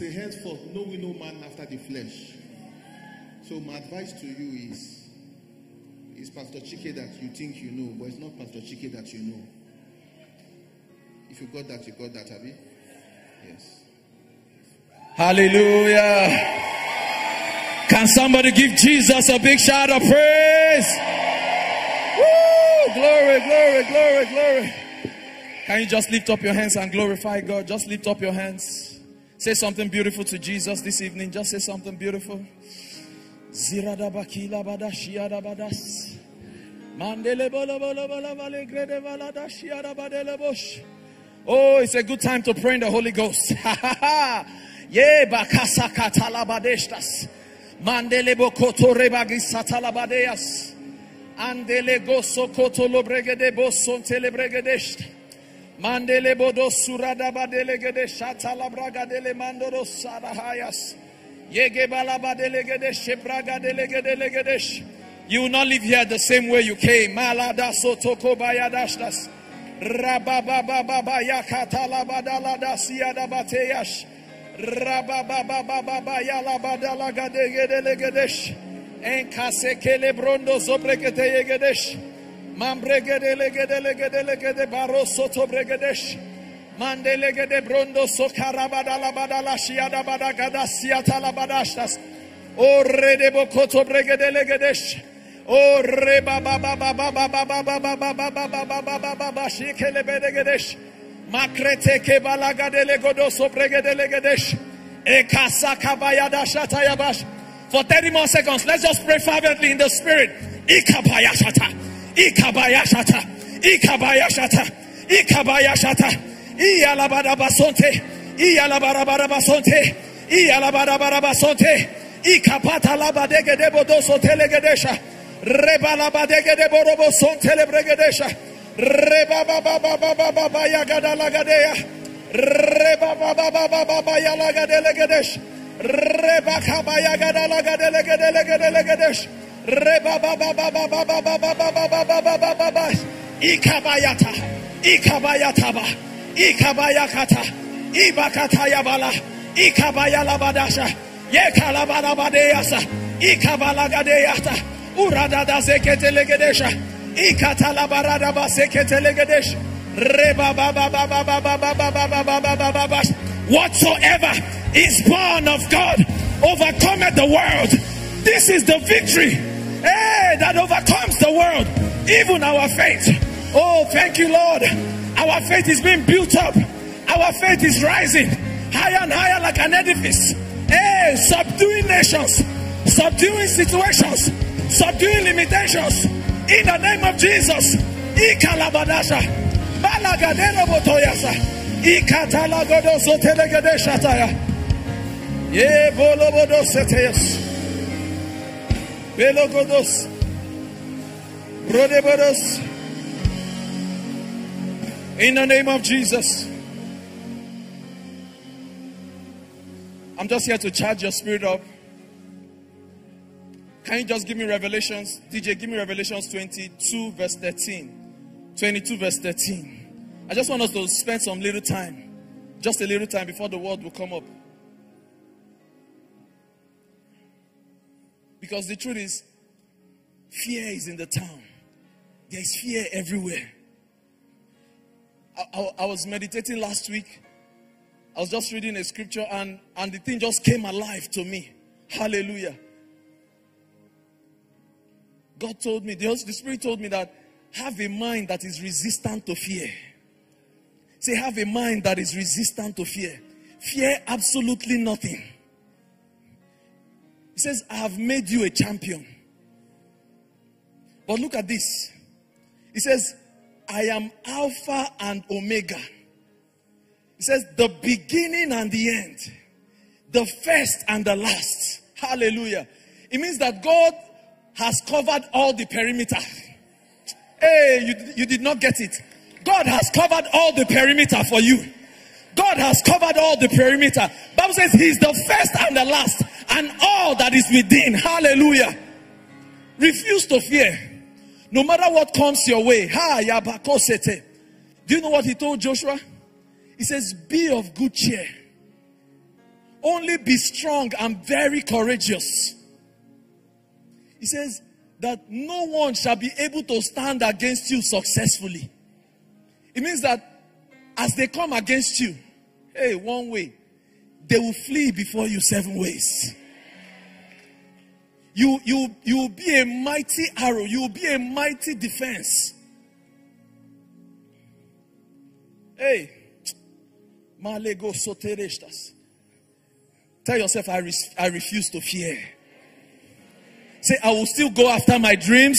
say, henceforth, know we no man after the flesh. So my advice to you is Pastor Chike that you think you know, but it's not Pastor Chike that you know. If you got that, Abby. Yes. Hallelujah. Can somebody give Jesus a big shout of praise? Woo! Glory, glory, glory, glory. Can you just lift up your hands and glorify God? Just lift up your hands. Say something beautiful to Jesus this evening. Just say something beautiful. Oh, it's a good time to pray in the Holy Ghost. You will not live here the same way you came. For 30 more seconds, let's just pray fervently in the spirit. Whatsoever is born of God overcometh the world. This is the victory that overcomes the world, even our faith. Oh, thank you, Lord. Our faith is being built up. Our faith is rising higher and higher like an edifice. Hey, subduing nations, subduing situations, subduing limitations. In the name of Jesus. In the name of Jesus. I'm just here to charge your spirit up. Can you just give me Revelations? DJ, give me Revelations 22 verse 13. 22 verse 13. I just want us to spend some little time. Just a little time before the word will come up. Because the truth is, fear is in the town. There is fear everywhere. I was meditating last week. I was just reading a scripture and the thing just came alive to me. Hallelujah. God told me, the Spirit told me that have a mind that is resistant to fear. Say, have a mind that is resistant to fear. Fear absolutely nothing. He says, I have made you a champion. But look at this. He says, I am Alpha and Omega. He says, the beginning and the end. The first and the last. Hallelujah. It means that God has covered all the perimeter. Hey, you did not get it. God has covered all the perimeter for you. God has covered all the perimeter. Bible says he's the first and the last and all that is within. Hallelujah. Refuse to fear. No matter what comes your way. Do you know what he told Joshua? He says, be of good cheer. Only be strong and very courageous. He says that no one shall be able to stand against you successfully. It means that as they come against you, hey, one way, they will flee before you seven ways. You will be a mighty arrow. You will be a mighty defense. Hey, Malego soterestas. Tell yourself, I refuse to fear. Say, I will still go after my dreams,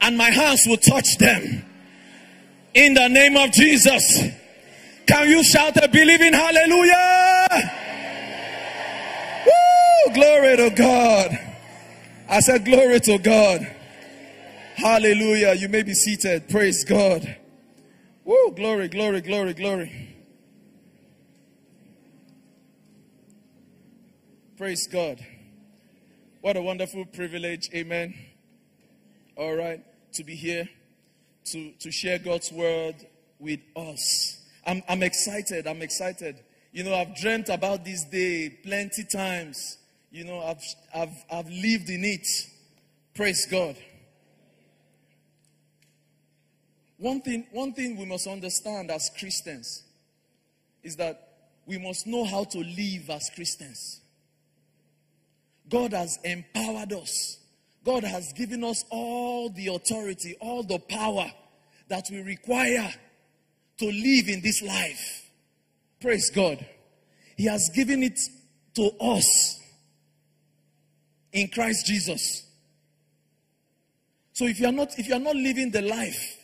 and my hands will touch them. In the name of Jesus. Can you shout a believing hallelujah? Woo! Glory to God. I said glory to God. Hallelujah. You may be seated. Praise God. Woo! Glory, glory, glory, glory. Praise God. What a wonderful privilege. Amen. All right. To be here. To share God's word with us. I'm excited. I'm excited. You know, I've dreamt about this day plenty times. You know, I've lived in it. Praise God. One thing we must understand as Christians is that we must know how to live as Christians. God has empowered us. God has given us all the authority, all the power that we require to live in this life. Praise God. He has given it to us in Christ Jesus. So if you are not living the life,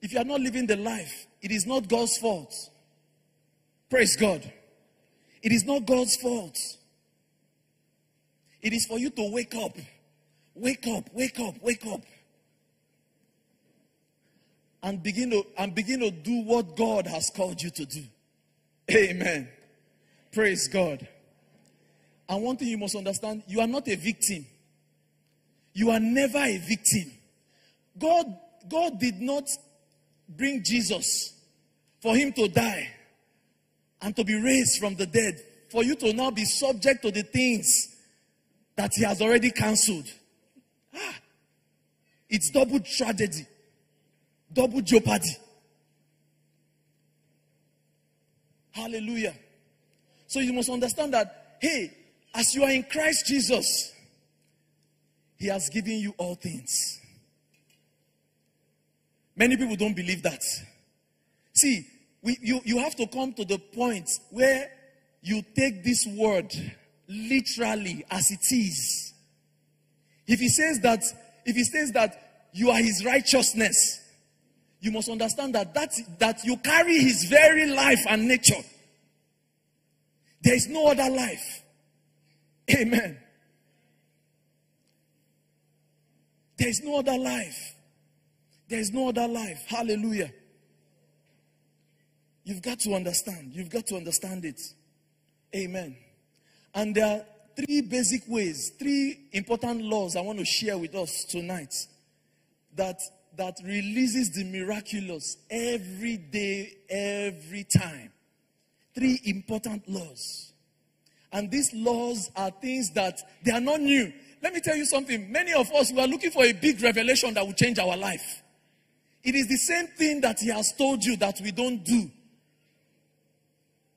if you are not living the life, it is not God's fault. Praise God. It is not God's fault. It is for you to wake up. Wake up, wake up, wake up. And begin to do what God has called you to do. Amen. Praise God. And one thing you must understand, you are not a victim. You are never a victim. God did not bring Jesus for him to die and to be raised from the dead, for you to now be subject to the things that he has already cancelled. It's double tragedy, double jeopardy. Hallelujah. So you must understand that, hey, as you are in Christ Jesus, he has given you all things. Many people don't believe that. See, you have to come to the point where you take this word literally as it is. If he says that you are his righteousness, you must understand that you carry his very life and nature. There is no other life. Amen. There is no other life. There is no other life. Hallelujah. You've got to understand. You've got to understand it. Amen. And there are three basic ways, three important laws I want to share with us tonight that releases the miraculous every day, every time. Three important laws. And these laws are things that they are not new. Let me tell you something. Many of us, we are looking for a big revelation that will change our life. It is the same thing that he has told you that we don't do.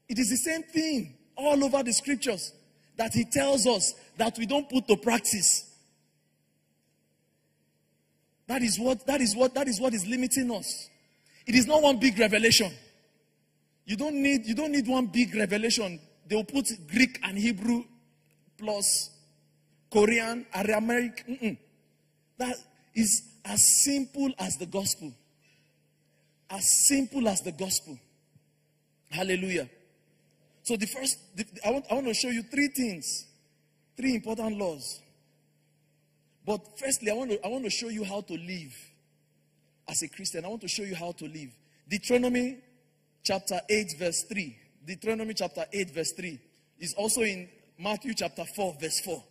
It is the same thing all over the scriptures that he tells us that we don't put to practice. That is what is limiting us. It is not one big revelation. You don't need one big revelation. They will put Greek and Hebrew plus Korean and American. That is as simple as the gospel. As simple as the gospel. Hallelujah. So I want to show you three things, three important laws. But firstly, I want to show you how to live as a Christian. I want to show you how to live. Deuteronomy chapter 8 verse 3. Deuteronomy chapter 8 verse 3 is also in Matthew chapter 4 verse 4.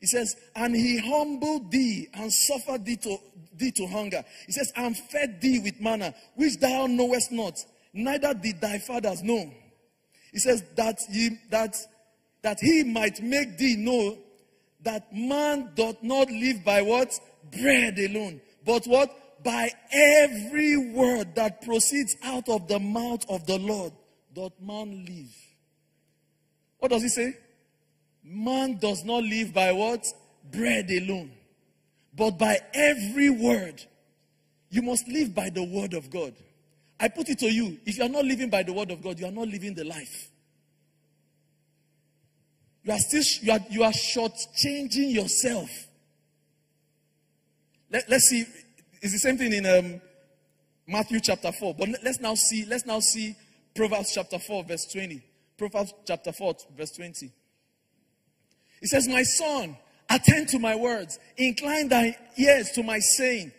It says, and he humbled thee and suffered thee to hunger. It says, and fed thee with manna, which thou knowest not, neither did thy fathers know. He says that he might make thee know that man doth not live by what? Bread alone. But what? By every word that proceeds out of the mouth of the Lord doth man live. What does he say? Man does not live by what? Bread alone. But by every word. You must live by the word of God. I put it to you, if you are not living by the word of God, you are not living the life. You are shortchanging yourself. Let's see. It's the same thing in Matthew chapter 4. But let's now see Proverbs chapter 4 verse 20. Proverbs chapter 4 verse 20. It says, "My son, attend to my words. Incline thy ears to my saying."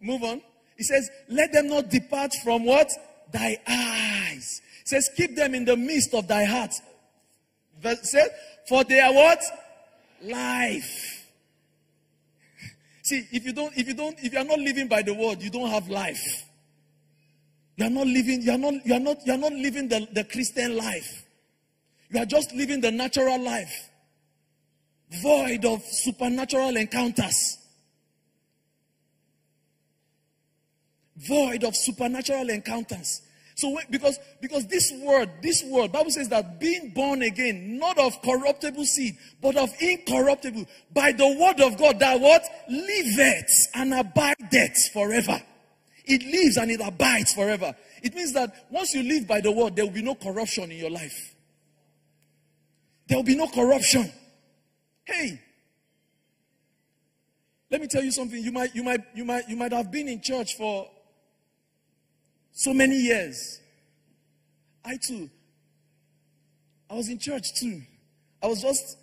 Move on. It says, "Let them not depart from what? Thy eyes." It says, "Keep them in the midst of thy heart." Verse said, "For they are what? Life." See, if you are not living by the word, you don't have life. You are not living the Christian life. You are just living the natural life, void of supernatural encounters. Void of supernatural encounters. So because this word, Bible says that being born again, not of corruptible seed, but of incorruptible, by the word of God, that what? Liveth and abideth forever. It lives and it abides forever. It means that once you live by the word, there will be no corruption in your life. There will be no corruption. Hey, let me tell you something. You might have been in church for so many years. I was in church too. I was just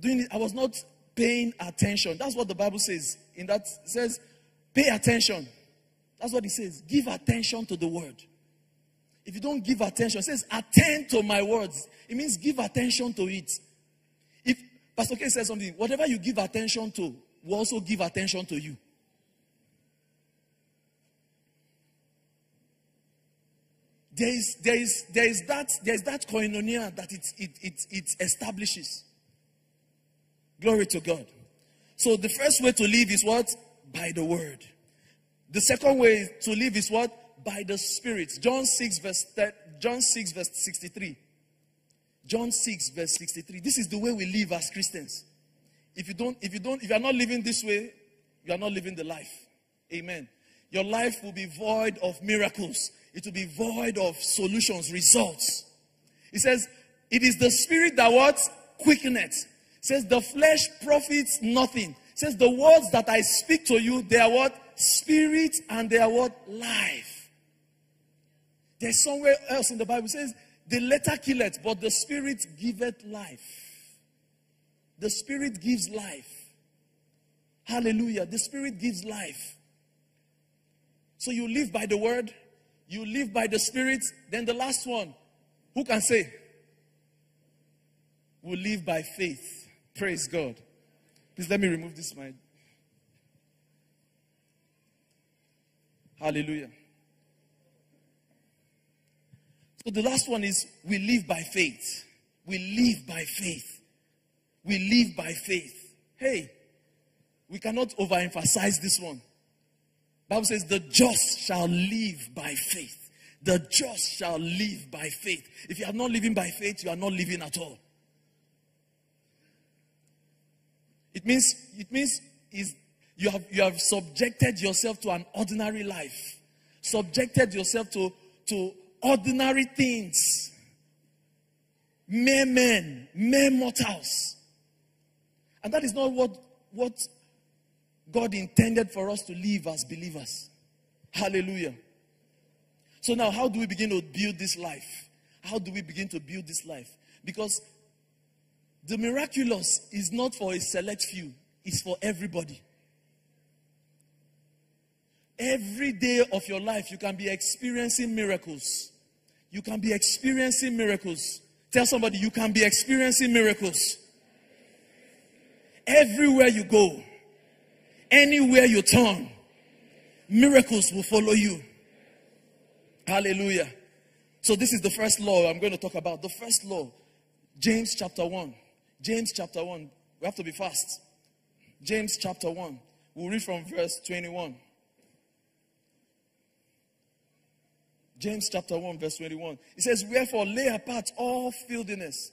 doing it. I was not paying attention. That's what the Bible says. In that it says, pay attention. That's what it says. Give attention to the word. If you don't give attention, it says, attend to my words. It means give attention to it. If Pastor K says something, whatever you give attention to will also give attention to you. There is that koinonia that it establishes. Glory to God. So the first way to live is what? By the word. The second way to live is what? By the Spirit. John 6 verse 63. John 6 verse 63. This is the way we live as Christians. If you are not living this way, you are not living the life. Amen. Your life will be void of miracles. It will be void of solutions, results. It says, it is the Spirit that what? Quickeneth. It says, the flesh profits nothing. It says, the words that I speak to you, they are what? Spirit, and they are what? Life. There's somewhere else in the Bible, it says, the letter killeth, but the Spirit giveth life. The Spirit gives life. Hallelujah. The Spirit gives life. So you live by the word. You live by the Spirit. Then the last one. Who can say? We'll live by faith. Praise God. Please let me remove this mic. Hallelujah. So the last one is, we live by faith. We live by faith. We live by faith. Hey, we cannot overemphasize this one. Bible says the just shall live by faith. The just shall live by faith. If you are not living by faith, you are not living at all. It means you have subjected yourself to an ordinary life. Subjected yourself to ordinary things. Mere men, mere mortals. And that is not what God intended for us to live as believers. Hallelujah. So now, how do we begin to build this life? How do we begin to build this life? Because the miraculous is not for a select few. It's for everybody. Every day of your life, you can be experiencing miracles. You can be experiencing miracles. Tell somebody, you can be experiencing miracles. Everywhere you go. Anywhere you turn, miracles will follow you. Hallelujah. So this is the first law I'm going to talk about. The first law, James chapter 1. James chapter 1. We have to be fast. James chapter 1. We'll read from verse 21. James chapter 1 verse 21. It says, wherefore lay apart all filthiness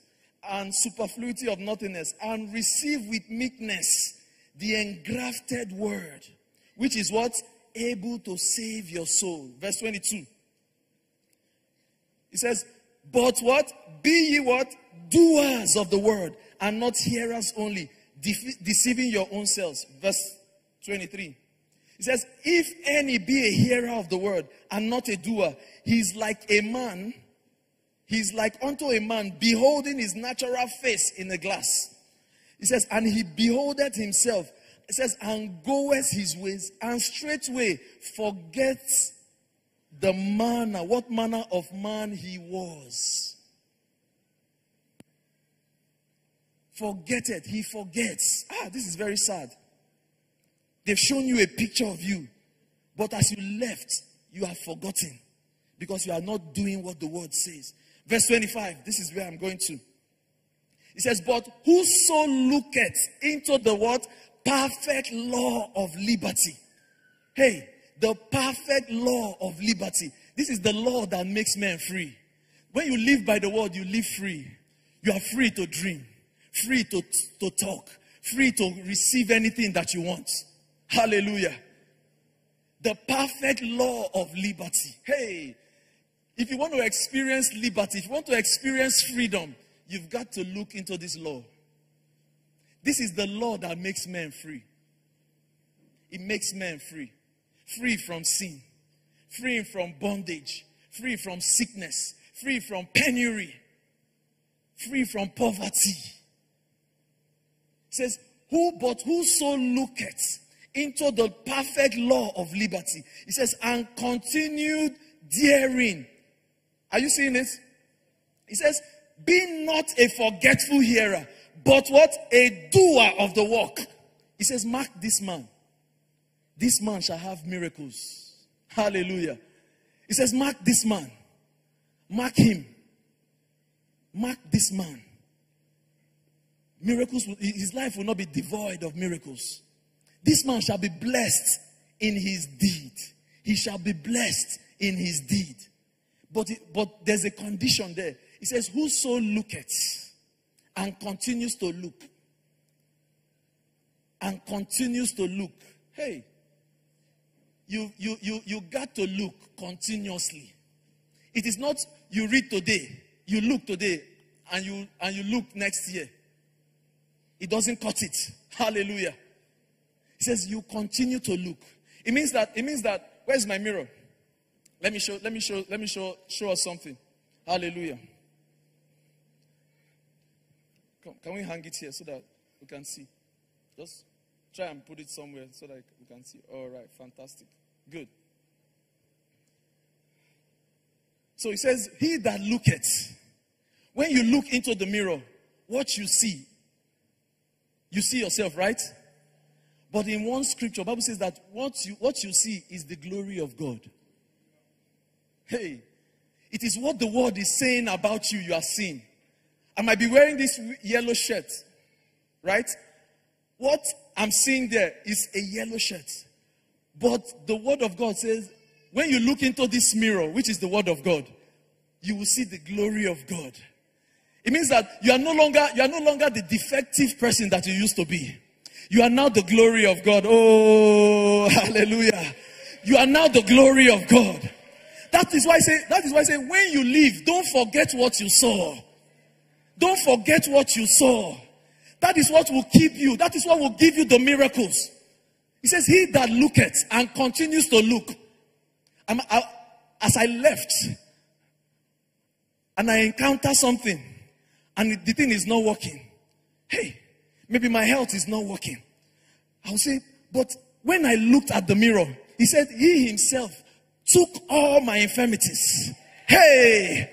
and superfluity of nothingness, and receive with meekness the engrafted word, which is what? Able to save your soul. Verse 22. It says, but what? Be ye what? Doers of the word, and not hearers only, deceiving your own selves. Verse 23. It says, if any be a hearer of the word and not a doer, he is like a man, he is like unto a man beholding his natural face in a glass. It says, and he beholdeth himself. It says, and goeth his ways, and straightway forgets the manner, what manner of man he was. Forgetteth, he forgets. This is very sad. They've shown you a picture of you, but as you left, you have forgotten because you are not doing what the word says. Verse 25, this is where I'm going to. It says, but whoso looketh into the what? Perfect law of liberty. Hey, the perfect law of liberty. This is the law that makes men free. When you live by the word, you live free. You are free to dream, free to talk, free to receive anything that you want. Hallelujah. The perfect law of liberty. Hey, if you want to experience liberty, if you want to experience freedom, you've got to look into this law. This is the law that makes men free. It makes men free. Free from sin. Free from bondage. Free from sickness. Free from penury. Free from poverty. It says, whoso looketh into the perfect law of liberty. It says, and continued therein. Are you seeing this? It says, be not a forgetful hearer, but what? A doer of the work. It says, mark this man. This man shall have miracles. Hallelujah. It says, mark this man. Mark him. Mark this man. Miracles, his life will not be devoid of miracles. This man shall be blessed in his deed. He shall be blessed in his deed. But there's a condition there. It says, whoso looketh and continues to look. And continues to look. Hey, you got to look continuously. It is not you read today, you look today, and you look next year. It doesn't cut it. Hallelujah. It says you continue to look. It means that where's my mirror? Let me show us something. Hallelujah. Come, can we hang it here so that we can see? Just try and put it somewhere so that we can see. All right, fantastic. Good. So it says, he that looketh. When you look into the mirror, what you see yourself, right? But in one scripture, the Bible says that what you see is the glory of God. Hey, it is what the word is saying about you are seeing. I might be wearing this yellow shirt, right? What I'm seeing there is a yellow shirt. But the word of God says, when you look into this mirror, which is the word of God, you will see the glory of God. It means that you are no longer the defective person that you used to be. You are now the glory of God. Oh, hallelujah. You are now the glory of God. That is why I say, when you leave, don't forget what you saw. Don't forget what you saw. That is what will keep you. That is what will give you the miracles. He says, he that looketh and continues to look. As I left, and I encounter something, and the thing is not working. Hey, maybe my health is not working. I'll say, but when I looked at the mirror, he said, he himself took all my infirmities. Hey,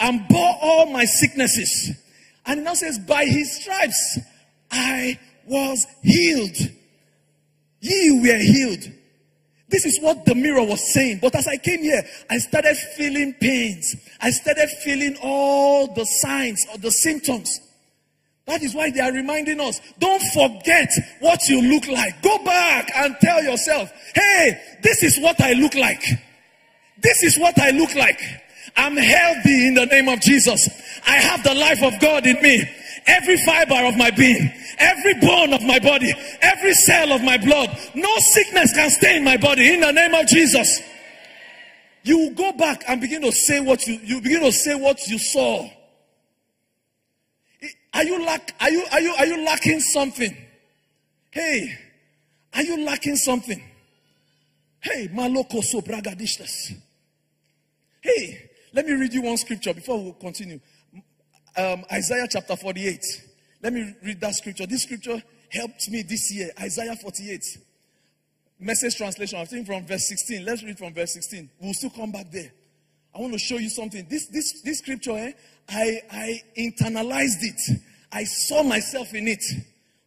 and bore all my sicknesses. And now says, by his stripes, I was healed. Ye were healed. This is what the mirror was saying. But as I came here, I started feeling pains. I started feeling all the signs or the symptoms. That is why they are reminding us, don't forget what you look like. Go back and tell yourself, hey, this is what I look like. This is what I look like. I'm healthy in the name of Jesus. I have the life of God in me. Every fiber of my being, every bone of my body, every cell of my blood, no sickness can stay in my body in the name of Jesus. You go back and begin to say what you begin to say what you saw. Are you lacking something? Hey, are you lacking something? Hey, maloko so bragadistas. Hey, let me read you one scripture before we continue. Isaiah chapter 48. Let me read that scripture. This scripture helped me this year. Isaiah 48. Message translation. I think from verse 16. Let's read from verse 16. We'll still come back there. I want to show you something. This scripture, I internalized it. I saw myself in it.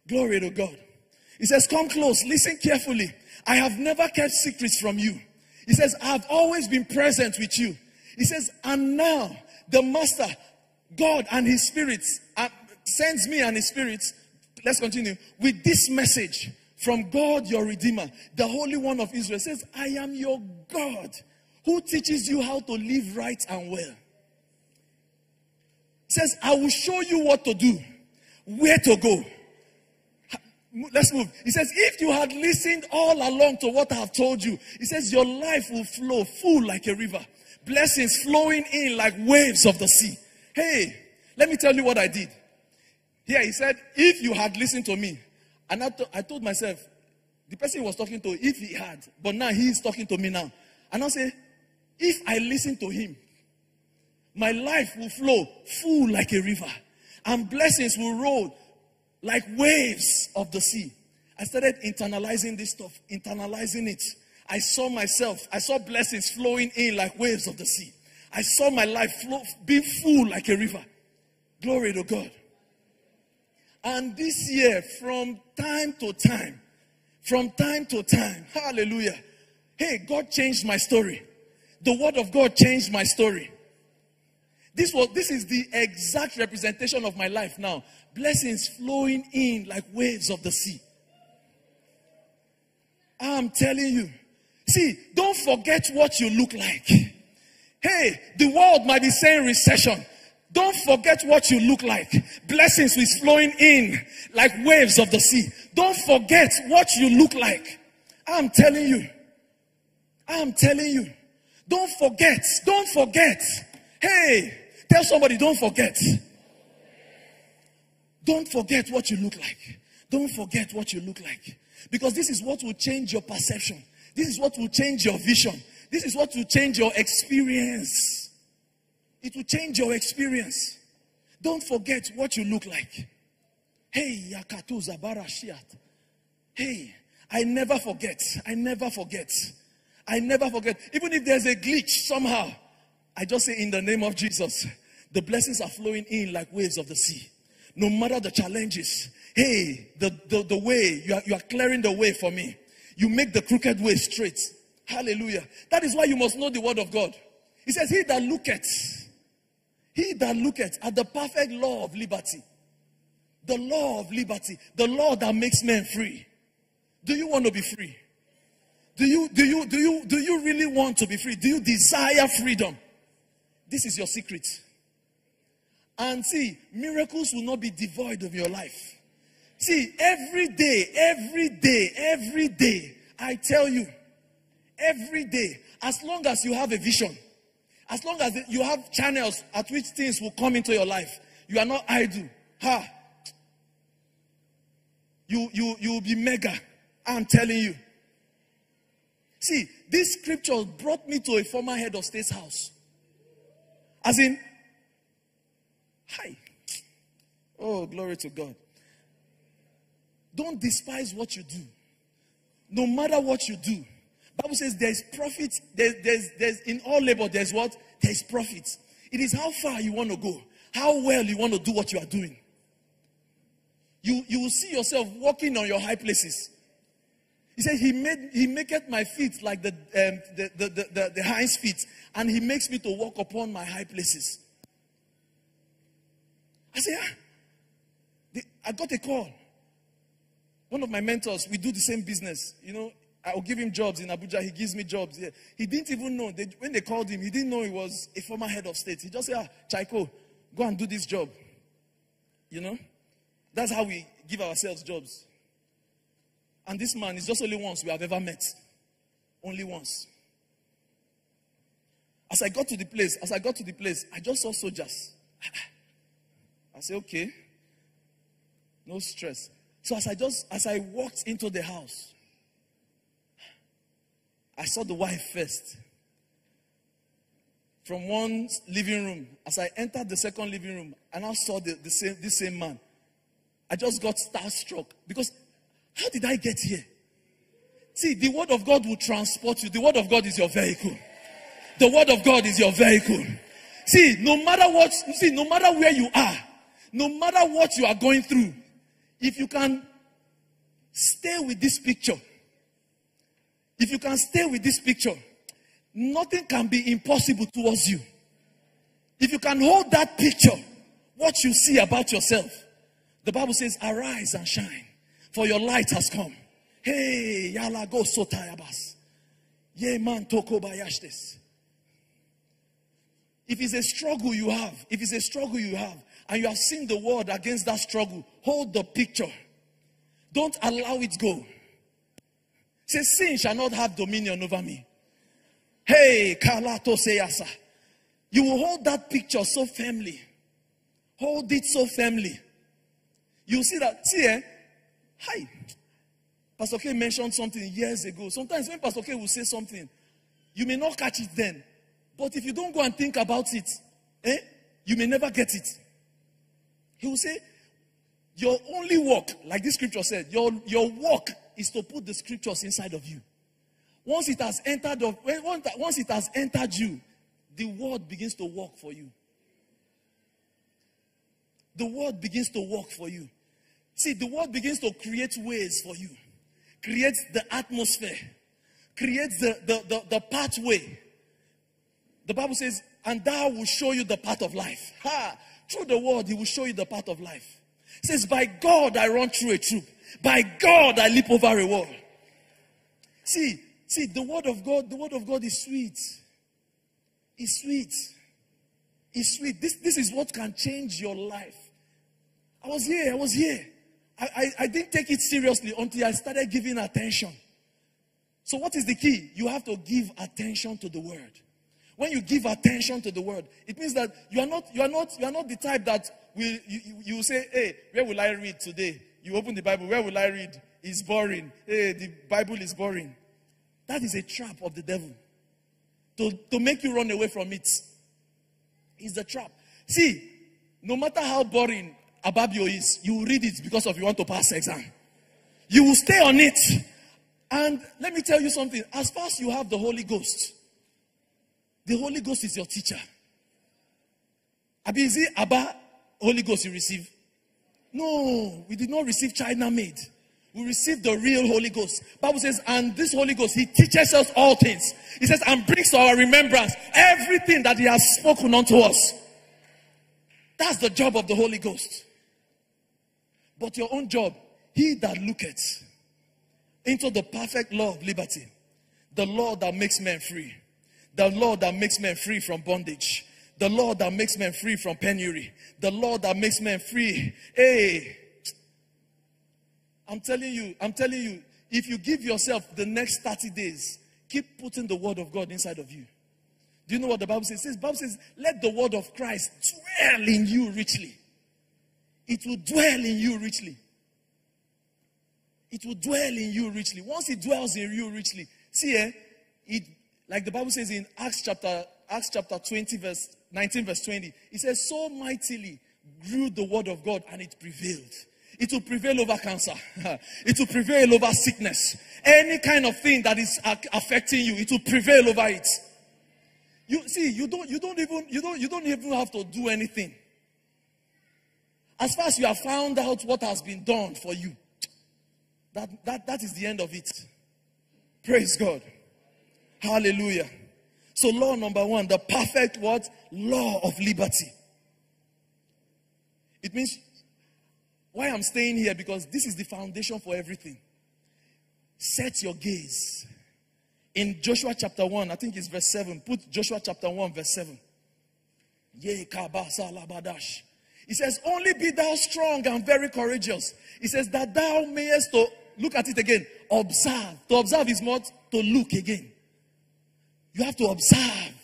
Glory to God. It says, come close. Listen carefully. I have never kept secrets from you. It says, I have always been present with you. It says, and now the Master God and his Spirit sends me and his Spirit, let's continue, with this message from God your Redeemer, the Holy One of Israel. It says, I am your God who teaches you how to live right and well. It says, I will show you what to do, where to go. Let's move. It says, if you had listened all along to what I have told you, it says, your life will flow full like a river, blessings flowing in like waves of the sea. Hey, let me tell you what I did. Here he said, if you had listened to me. And I told myself, the person he was talking to, if he had, but now he is talking to me now. And I say, if I listen to him, my life will flow full like a river, and blessings will roll like waves of the sea. I started internalizing this stuff, internalizing it. I saw myself, I saw blessings flowing in like waves of the sea. I saw my life flow, being full like a river. Glory to God. And this year, from time to time, hallelujah. Hey, God changed my story. The word of God changed my story. This is the exact representation of my life now. Blessings flowing in like waves of the sea. I'm telling you. See, don't forget what you look like. Hey, the world might be saying recession. Don't forget what you look like. Blessings is flowing in like waves of the sea. Don't forget what you look like. I'm telling you. I'm telling you. Don't forget. Don't forget. Hey, tell somebody, don't forget. Don't forget what you look like. Don't forget what you look like. Because this is what will change your perception. This is what will change your vision. This is what will change your experience. It will change your experience. Don't forget what you look like. Hey, Yakatu Zabara Shiat. Hey, I never forget. I never forget. I never forget. Even if there's a glitch somehow, I just say in the name of Jesus, the blessings are flowing in like waves of the sea. No matter the challenges, hey, the way, you are clearing the way for me. You make the crooked way straight. Hallelujah. That is why you must know the word of God. He says, he that looketh at the perfect law of liberty. The law of liberty. The law that makes men free. Do you want to be free? Do you really want to be free? Do you desire freedom? This is your secret. And see, miracles will not be devoid of your life. See, every day, I tell you, every day, as long as you have a vision, as long as you have channels at which things will come into your life, you are not idle. Ha! You will be mega. I'm telling you. See, this scripture brought me to a former head of state's house. As in, hi. Oh, glory to God. Don't despise what you do. No matter what you do. Bible says there is profit. There's in all labor, there's what? There is profit. It is how far you want to go, how well you want to do what you are doing. You will see yourself walking on your high places. He says, he maketh my feet like the hinds' feet, and he makes me to walk upon my high places. I say, I got a call. One of my mentors, we do the same business. You know, I'll give him jobs in Abuja. He gives me jobs. Yeah. He didn't even know. When they called him, he didn't know he was a former head of state. He just said, Chike, go and do this job. You know? That's how we give ourselves jobs. And this man is just only once we have ever met. Only once. As I got to the place, I just saw soldiers. I said, okay. No stress. So as I walked into the house, I saw the wife first. From one living room, as I entered the second living room, and I saw this same man. I just got starstruck because how did I get here? See, the word of God will transport you. The word of God is your vehicle. The word of God is your vehicle. See, no matter where you are, no matter what you are going through, if you can stay with this picture, nothing can be impossible towards you. If you can hold that picture, what you see about yourself, the Bible says, arise and shine, for your light has come. Hey, yala go so tayabas. Ye man toko bayashtes. If it's a struggle you have, and you have seen the word against that struggle, hold the picture. Don't allow it go. Say, sin shall not have dominion over me. Hey, kalato seyasa. You will hold that picture so firmly. Hold it so firmly. You see that, hi. Pastor K mentioned something years ago. Sometimes when Pastor K will say something, you may not catch it then. But if you don't go and think about it, you may never get it. He will say, your only work, like this scripture said, your work is to put the scriptures inside of you. Once it has entered you, the word begins to work for you. The word begins to work for you. See, the word begins to create ways for you. Creates the atmosphere. Creates the pathway. The Bible says, and thou will show you the path of life. Ha! Through the word, he will show you the path of life. It says, by God I run through a troop. By God I leap over a wall. See, the word of God is sweet. It's sweet. It's sweet. This is what can change your life. I was here. I didn't take it seriously until I started giving attention. So what is the key? You have to give attention to the word. When you give attention to the word, it means that you are not the type that you say, hey, where will I read today? You open the Bible, where will I read? It's boring. Hey, the Bible is boring. That is a trap of the devil. To make you run away from it. It's the trap. See, no matter how boring Ababio is, you will read it because of you want to pass exam. You will stay on it. And let me tell you something. As far as you have the Holy Ghost, the Holy Ghost is your teacher. Abi, is it Abba Holy Ghost you receive? No, we did not receive China made. We received the real Holy Ghost. Bible says, and this Holy Ghost, he teaches us all things. He says, and brings to our remembrance everything that he has spoken unto us. That's the job of the Holy Ghost. But your own job, he that looketh into the perfect law of liberty, the law that makes men free, the law that makes men free from bondage, the law that makes men free from penury, the law that makes men free. Hey, I'm telling you, if you give yourself the next 30 days, keep putting the word of God inside of you. Do you know what the Bible says? The Bible says, let the word of Christ dwell in you richly. It will dwell in you richly. It will dwell in you richly. Once it dwells in you richly, see, like the Bible says in Acts chapter 19, verse 20, it says, so mightily grew the word of God and it prevailed. It will prevail over cancer. It will prevail over sickness. Any kind of thing that is affecting you, it will prevail over it. You see, you don't even have to do anything. As far as you have found out what has been done for you, that is the end of it. Praise God. Hallelujah. So law number one, the perfect what? Law of liberty. It means, why I'm staying here, because this is the foundation for everything. Set your gaze. In Joshua chapter 1, I think it's verse 7. Put Joshua chapter 1 verse 7. Ye kabasa labadash. It says, only be thou strong and very courageous. It says that thou mayest to, look at it again, observe. To observe is not to look again. You have to observe,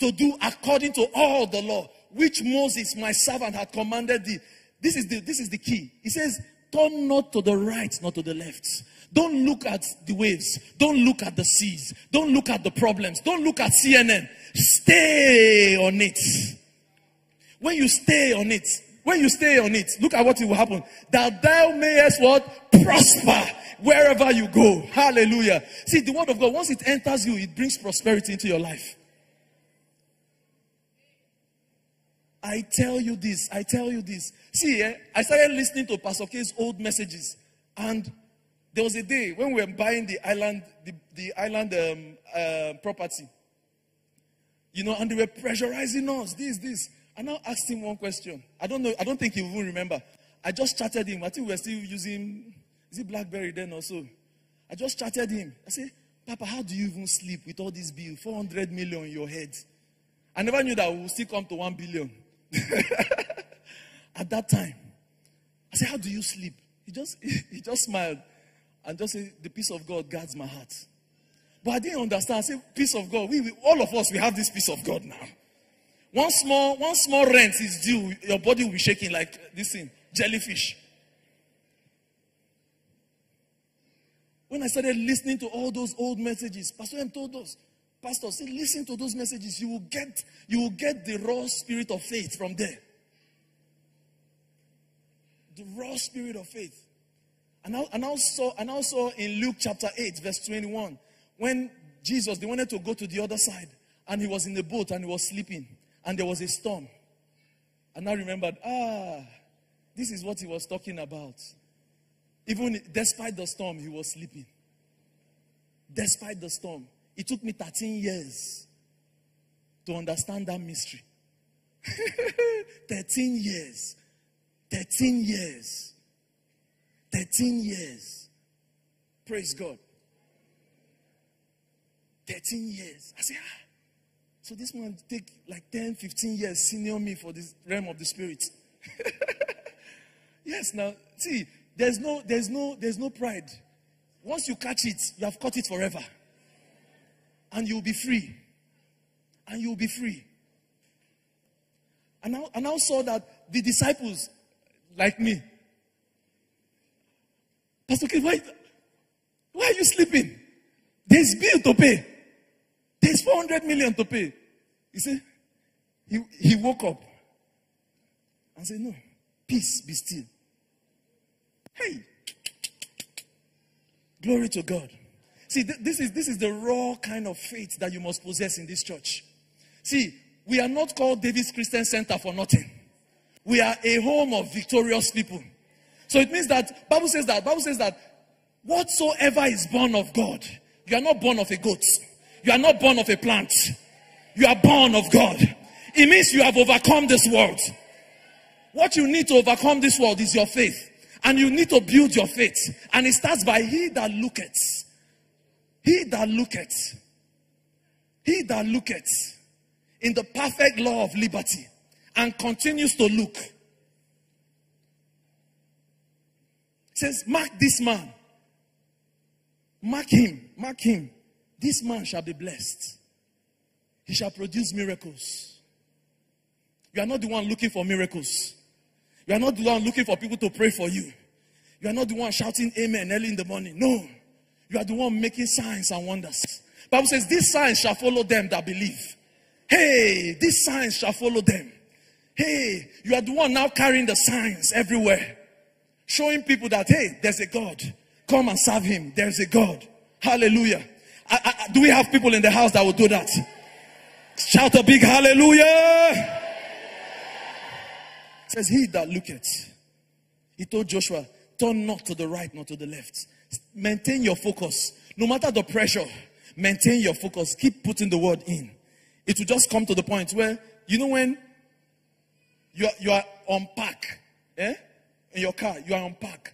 to do according to all the law, which Moses, my servant, had commanded thee. This is the key. It says, turn not to the right, not to the left. Don't look at the waves. Don't look at the seas. Don't look at the problems. Don't look at CNN. Stay on it. When you stay on it, when you stay on it, look at what will happen. That thou mayest what? Prosper wherever you go. Hallelujah. See, the word of God, once it enters you, it brings prosperity into your life. I tell you this. I tell you this. See, I started listening to Pastor K's old messages. And there was a day when we were buying the island property. You know, and they were pressurizing us. This. And I now asked him one question. I don't know. I don't think he will remember. I just chatted him. I think we were still using, is it BlackBerry then or so? I just chatted him. I said, Papa, how do you even sleep with all this bill? 400 million in your head. I never knew that we would still come to 1 billion. At that time. I said, how do you sleep? He just smiled and just said, the peace of God guards my heart. But I didn't understand. I said, peace of God. We all of us, we have this peace of God now. One small rent is due, your body will be shaking like this thing, jellyfish. When I started listening to all those old messages, Pastor M told us, Pastor, say, listen to those messages. You will get the raw spirit of faith from there. The raw spirit of faith. And also in Luke chapter 8, verse 21, when Jesus, they wanted to go to the other side, and he was in the boat and he was sleeping, and there was a storm. And I remembered, this is what he was talking about. Even despite the storm, he was sleeping. Despite the storm. It took me 13 years to understand that mystery. 13 years. 13 years. 13 years. Praise God. 13 years. I said, so this man take like 10, 15 years senior me for this realm of the spirit. Yes, now, see, there's no pride. Once you catch it, you have caught it forever. And you'll be free. And you'll be free. And I now saw that the disciples, like me, Pastor K, why are you sleeping? There's bill to pay. There's 400 million to pay. You see, he woke up and said, no, peace, be still. Hey, glory to God. See, this is the raw kind of faith that you must possess in this church. See, we are not called David's Christian Center for nothing. We are a home of victorious people. So it means that Bible says that whatsoever is born of God, you are not born of a goat. You are not born of a plant. You are born of God. It means you have overcome this world. What you need to overcome this world is your faith. And you need to build your faith. And it starts by he that looketh. He that looketh. He that looketh in the perfect law of liberty and continues to look. It says, mark this man. Mark him. Mark him. This man shall be blessed. He shall produce miracles. You are not the one looking for miracles. You are not the one looking for people to pray for you. You are not the one shouting amen early in the morning. No. You are the one making signs and wonders. Bible says, these signs shall follow them that believe. Hey, these signs shall follow them. Hey, you are the one now carrying the signs everywhere. Showing people that, hey, there's a God. Come and serve him. There's a God. Hallelujah. Do we have people in the house that will do that? Shout a big hallelujah. It says, he that looketh. He told Joshua, turn not to the right, not to the left. Maintain your focus. No matter the pressure, maintain your focus. Keep putting the word in. It will just come to the point where, you know, when you are unpacked, in your car, you are unpacked,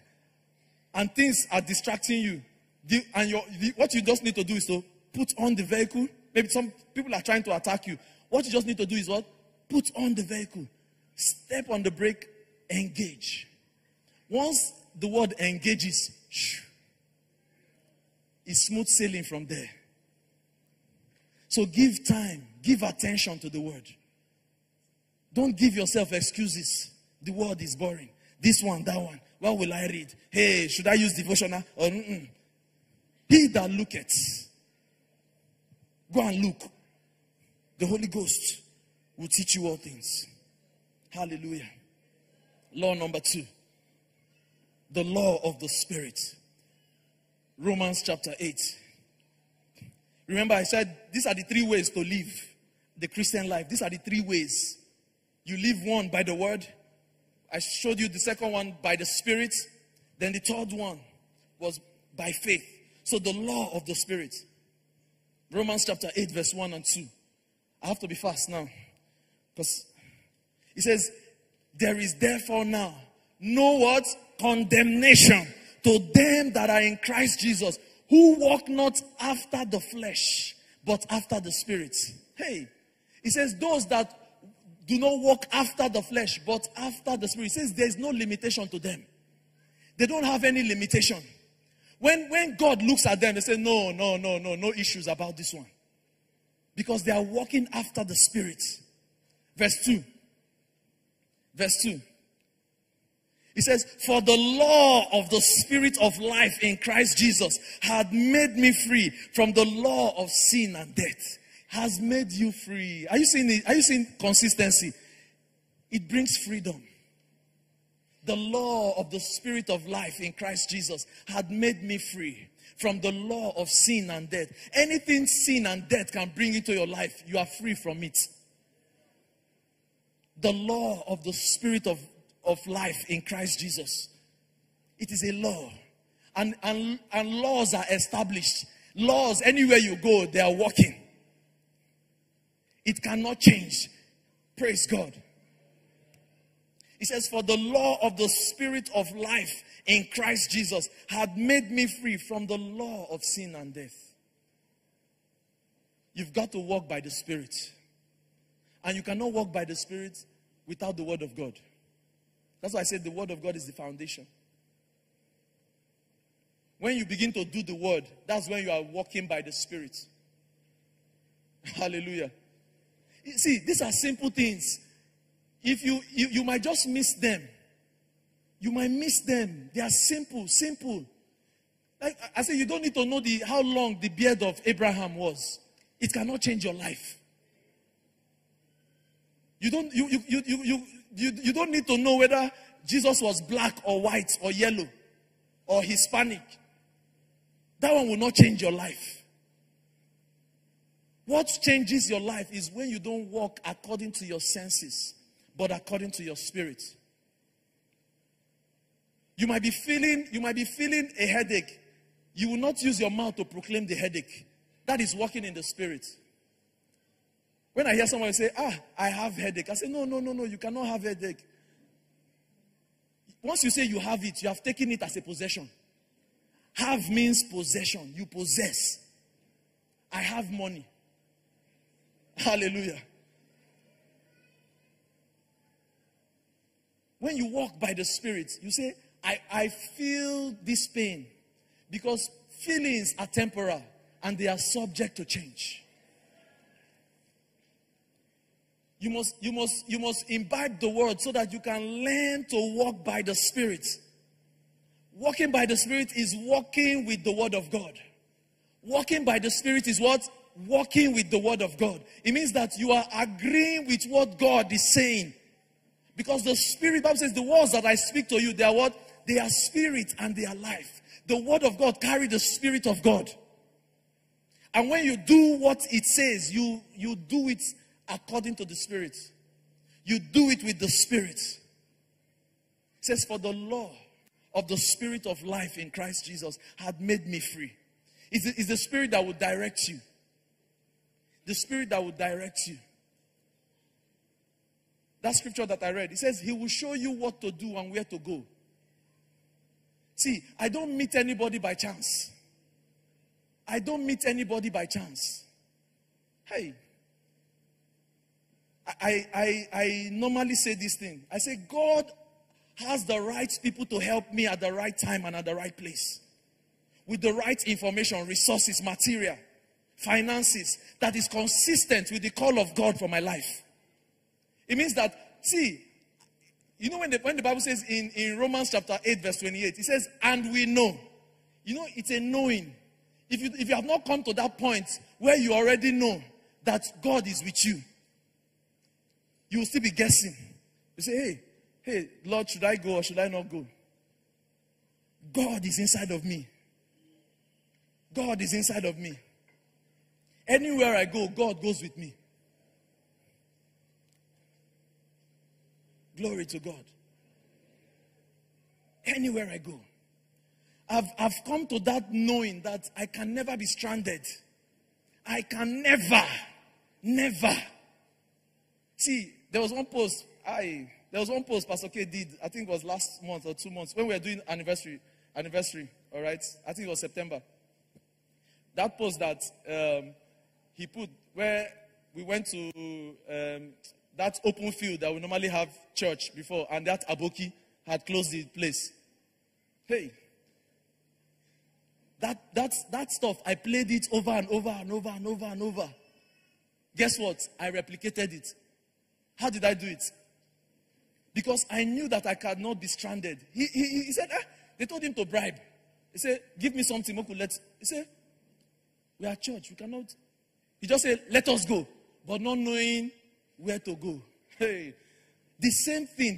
and things are distracting you. What you just need to do is to put on the vehicle. Maybe some people are trying to attack you. What you just need to do is what? Put on the vehicle. Step on the brake. Engage. Once the word engages, it's smooth sailing from there. So give time. Give attention to the word. Don't give yourself excuses. The word is boring. This one, that one. What will I read? Hey, should I use devotional? Or He that looketh. Go and look. The Holy Ghost will teach you all things. Hallelujah. Law number 2. The law of the Spirit. Romans chapter 8. Remember I said these are the 3 ways to live the Christian life. These are the 3 ways. You live one by the word. I showed you the second one by the Spirit. Then the third one was by faith. So the law of the Spirit. Romans chapter 8 verse 1 and 2. I have to be fast now. Because it says, there is therefore now no what? Condemnation to them that are in Christ Jesus, who walk not after the flesh, but after the Spirit. Hey, it says those that do not walk after the flesh, but after the Spirit. It says there is no limitation to them. They don't have any limitation. When God looks at them, they say, no issues about this one. Because they are walking after the Spirit. Verse 2. It says, for the law of the Spirit of life in Christ Jesus had made me free from the law of sin and death. Has made you free. Are you seeing it? Are you seeing consistency? It brings freedom. The law of the Spirit of life in Christ Jesus had made me free from the law of sin and death. Anything sin and death can bring into your life, you are free from it. The law of the Spirit of life in Christ Jesus. It is a law. And laws are established. Laws, anywhere you go, they are working. It cannot change. Praise God. It says, for the law of the Spirit of life in Christ Jesus had made me free from the law of sin and death. You've got to walk by the Spirit. And you cannot walk by the Spirit without the Word of God. That's why I said the Word of God is the foundation. When you begin to do the Word, that's when you are walking by the Spirit. Hallelujah. You see, these are simple things. If you might just miss them. You might miss them. They are simple. Like I said, you don't need to know how long the beard of Abraham was. It cannot change your life. You don't need to know whether Jesus was black or white or yellow or Hispanic. That one will not change your life. What changes your life is when you don't walk according to your senses, but according to your spirit. You might be feeling a headache. You will not use your mouth to proclaim the headache. That is walking in the spirit. When I hear someone say, I have headache. I say, no, you cannot have headache. Once you say you have it, you have taken it as a possession. Have means possession. You possess. I have money. Hallelujah. When you walk by the Spirit, you say, I feel this pain. Because feelings are temporal and they are subject to change. You must imbibe the word so that you can learn to walk by the Spirit. Walking by the Spirit is walking with the Word of God. Walking by the Spirit is what? Walking with the Word of God. It means that you are agreeing with what God is saying. Because the Spirit, Bible says, the words that I speak to you, they are what? They are spirit and they are life. The Word of God carries the Spirit of God. And when you do what it says, you do it according to the Spirit. You do it with the Spirit. It says, for the law of the Spirit of life in Christ Jesus had made me free. It's the Spirit that will direct you. The Spirit that will direct you. That scripture that I read, it says, He will show you what to do and where to go. See, I don't meet anybody by chance. I don't meet anybody by chance. Hey. I normally say this thing. I say, God has the right people to help me at the right time and at the right place. With the right information, resources, material, finances, that is consistent with the call of God for my life. It means that, see, you know when the Bible says in Romans chapter 8 verse 28, it says, and we know. You know, it's a knowing. If you have not come to that point where you already know that God is with you, you will still be guessing. You say, hey, Lord, should I go or should I not go? God is inside of me. God is inside of me. Anywhere I go, God goes with me. Glory to God. Anywhere I go. I've come to that knowing that I can never be stranded. I can never. See, there was one post, Pastor K did, I think it was last month or 2 months, when we were doing anniversary, all right? I think it was September. That post that he put, where we went to that open field that we normally have church before, and that Aboki had closed the place. Hey, that stuff, I played it over and over. Guess what? I replicated it. How did I do it? Because I knew that I could not be stranded. He said, they told him to bribe. He said, give me something. He said, we are church. We cannot. He just said, let us go. But not knowing where to go. Hey. The same thing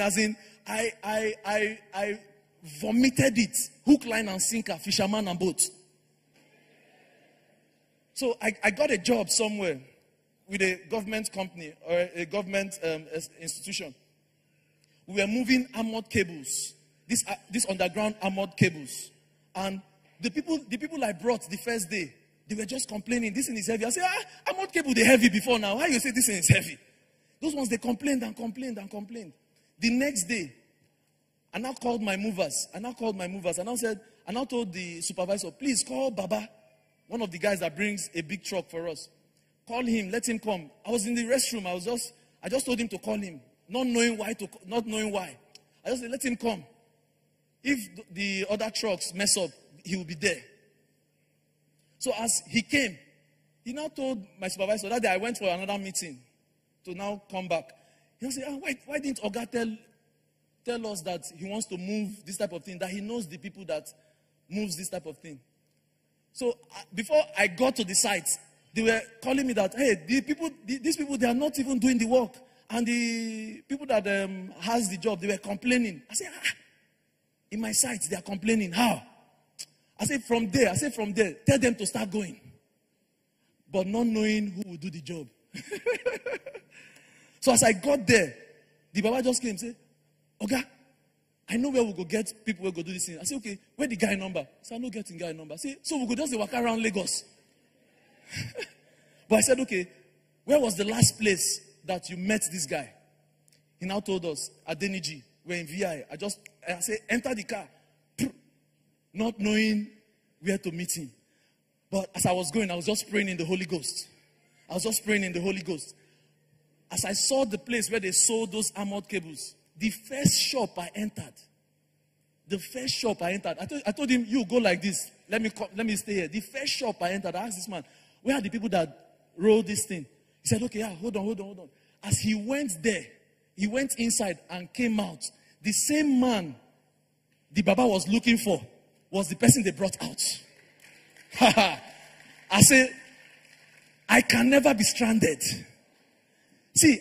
as in, I vomited it. Hook, line, and sinker. Fisherman and boat. So I got a job somewhere with a government company or a government institution. We were moving armored cables, these underground armored cables. And the people I brought the first day, they were just complaining, this thing is heavy. I said, armored cable, they're heavy before now. Why you say this thing is heavy? Those ones, they complained. The next day, I now called my movers. I now told the supervisor, please call Baba, one of the guys that brings a big truck for us. Call him, let him come. I was in the restroom. I just told him to call him, not knowing why. I just said, let him come. If the other trucks mess up, he will be there. So as he came, he now told my supervisor that day I went for another meeting to now come back. He said, why didn't Oga tell us that he wants to move this type of thing, that he knows the people that moves this type of thing? So before I got to the site, they were calling me that, hey, these people, they are not even doing the work. And the people that has the job, they were complaining. I said, in my sight, they are complaining. How? I said, from there, tell them to start going. But not knowing who will do the job. So as I got there, the Baba just came and said, Oga, I know where we'll go get people who will go do this thing. I said, okay, where the guy number? So I'm not getting guy number. See, so we'll go just walk around Lagos. But I said, okay, where was the last place that you met this guy? He now told us, at Adeniji, we're in VI. I said, enter the car, not knowing where to meet him. But as I was going, I was just praying in the Holy Ghost. As I saw the place where they sold those armored cables, the first shop I entered, I told him, you go like this. Let me stay here. The first shop I entered, I asked this man, where are the people that roll this thing? He said, okay, hold on. As he went there, he went inside and came out. The same man the Baba was looking for was the person they brought out. I said, I can never be stranded. See,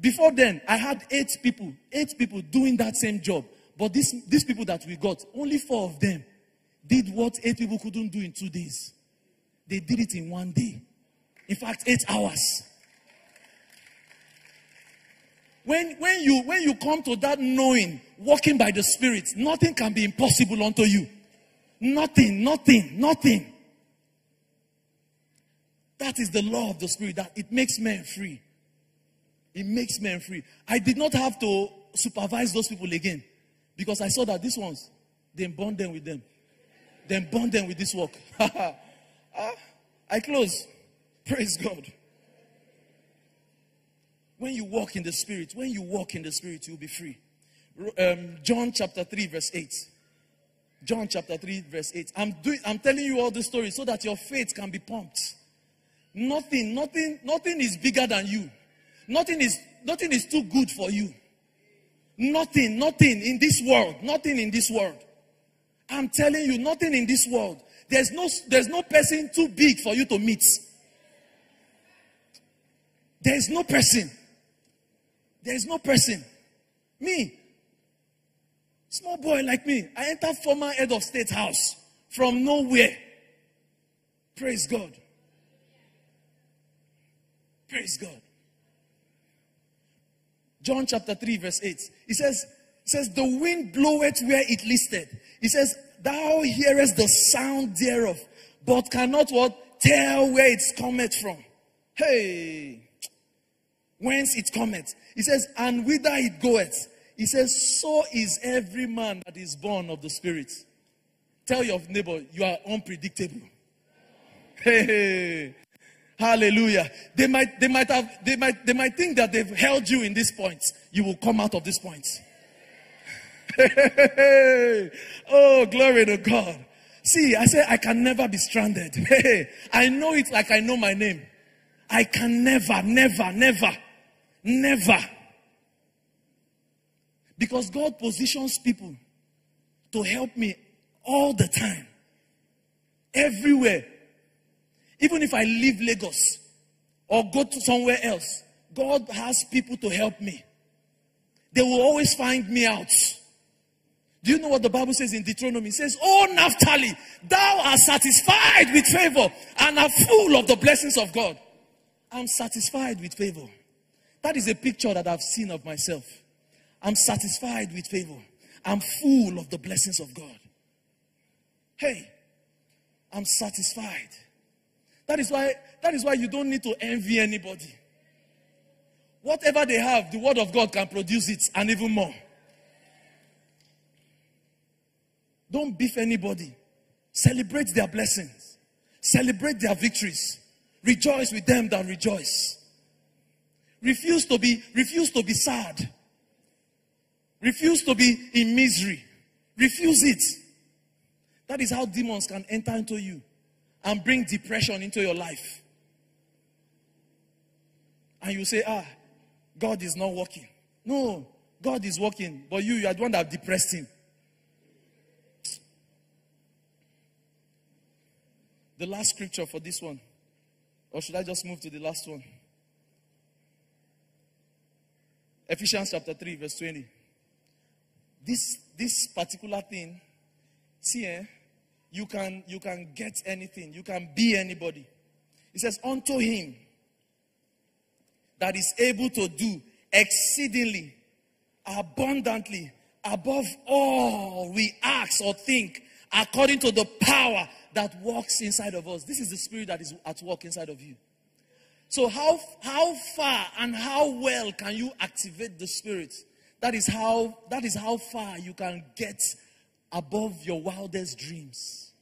before then, I had eight people doing that same job. But these people that we got, only 4 of them did what 8 people couldn't do in 2 days. They did it in 1 day. In fact, 8 hours. When you come to that knowing, walking by the Spirit, nothing can be impossible unto you. Nothing. That is the law of the Spirit, that it makes men free. It makes men free. I did not have to supervise those people again, because I saw that these ones, then bond them with them. Then bond them with this work. I close. Praise God. When you walk in the Spirit, when you walk in the Spirit, you'll be free. John chapter 3 verse 8. John chapter 3 verse 8. I'm telling you all the story so that your faith can be pumped. Nothing is bigger than you. Nothing is too good for you. Nothing in this world. Nothing in this world. I'm telling you, nothing in this world. There's no person too big for you to meet. There's no person. Me, small boy like me, I entered former head of state house from nowhere. Praise God. Praise God. John chapter 3 verse 8. It says, the wind bloweth where it listeth. It says, thou hearest the sound thereof, but cannot what? Tell where it cometh from. Hey. Whence it cometh. It says, and whither it goeth. It says, so is every man that is born of the Spirit. Tell your neighbor, you are unpredictable. Hey. Hallelujah. They might think that they've held you in this point. You will come out of this point. Oh, glory to God. See, I say I can never be stranded. I know it like I know my name. I can never. Because God positions people to help me all the time. Everywhere. Even if I leave Lagos or go to somewhere else, God has people to help me. They will always find me out. Do you know what the Bible says in Deuteronomy? It says, "O Naphtali, thou art satisfied with favor and art full of the blessings of God." I'm satisfied with favor. That is a picture that I've seen of myself. I'm satisfied with favor. I'm full of the blessings of God. Hey, I'm satisfied. That is why you don't need to envy anybody. Whatever they have, the word of God can produce it and even more. Don't beef anybody. Celebrate their blessings. Celebrate their victories. Rejoice with them that rejoice. Refuse to be sad. Refuse to be in misery. Refuse it. That is how demons can enter into you and bring depression into your life. And you say, God is not working. No, God is working, but you are the one that depressed him. The last scripture for this one. Or should I just move to the last one? Ephesians chapter 3 verse 20. This particular thing, see, you can get anything. You can be anybody. It says, unto him that is able to do exceedingly, abundantly, above all we ask or think, according to the power that works inside of us. This is the Spirit that is at work inside of you. So how far and how well can you activate the Spirit? That is how far you can get above your wildest dreams.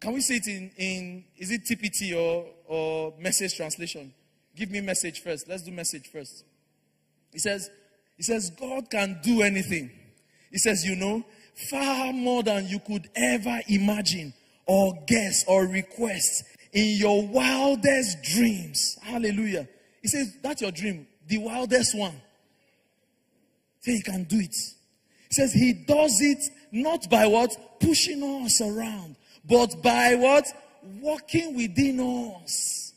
Can we see it in is it TPT or message translation? Give me message first. Let's do message first. It says God can do anything. It says, far more than you could ever imagine or guess or request in your wildest dreams. Hallelujah. It says, that's your dream, the wildest one. Say he can do it. It says he does it not by what? Pushing us around. But by what? Walking within us.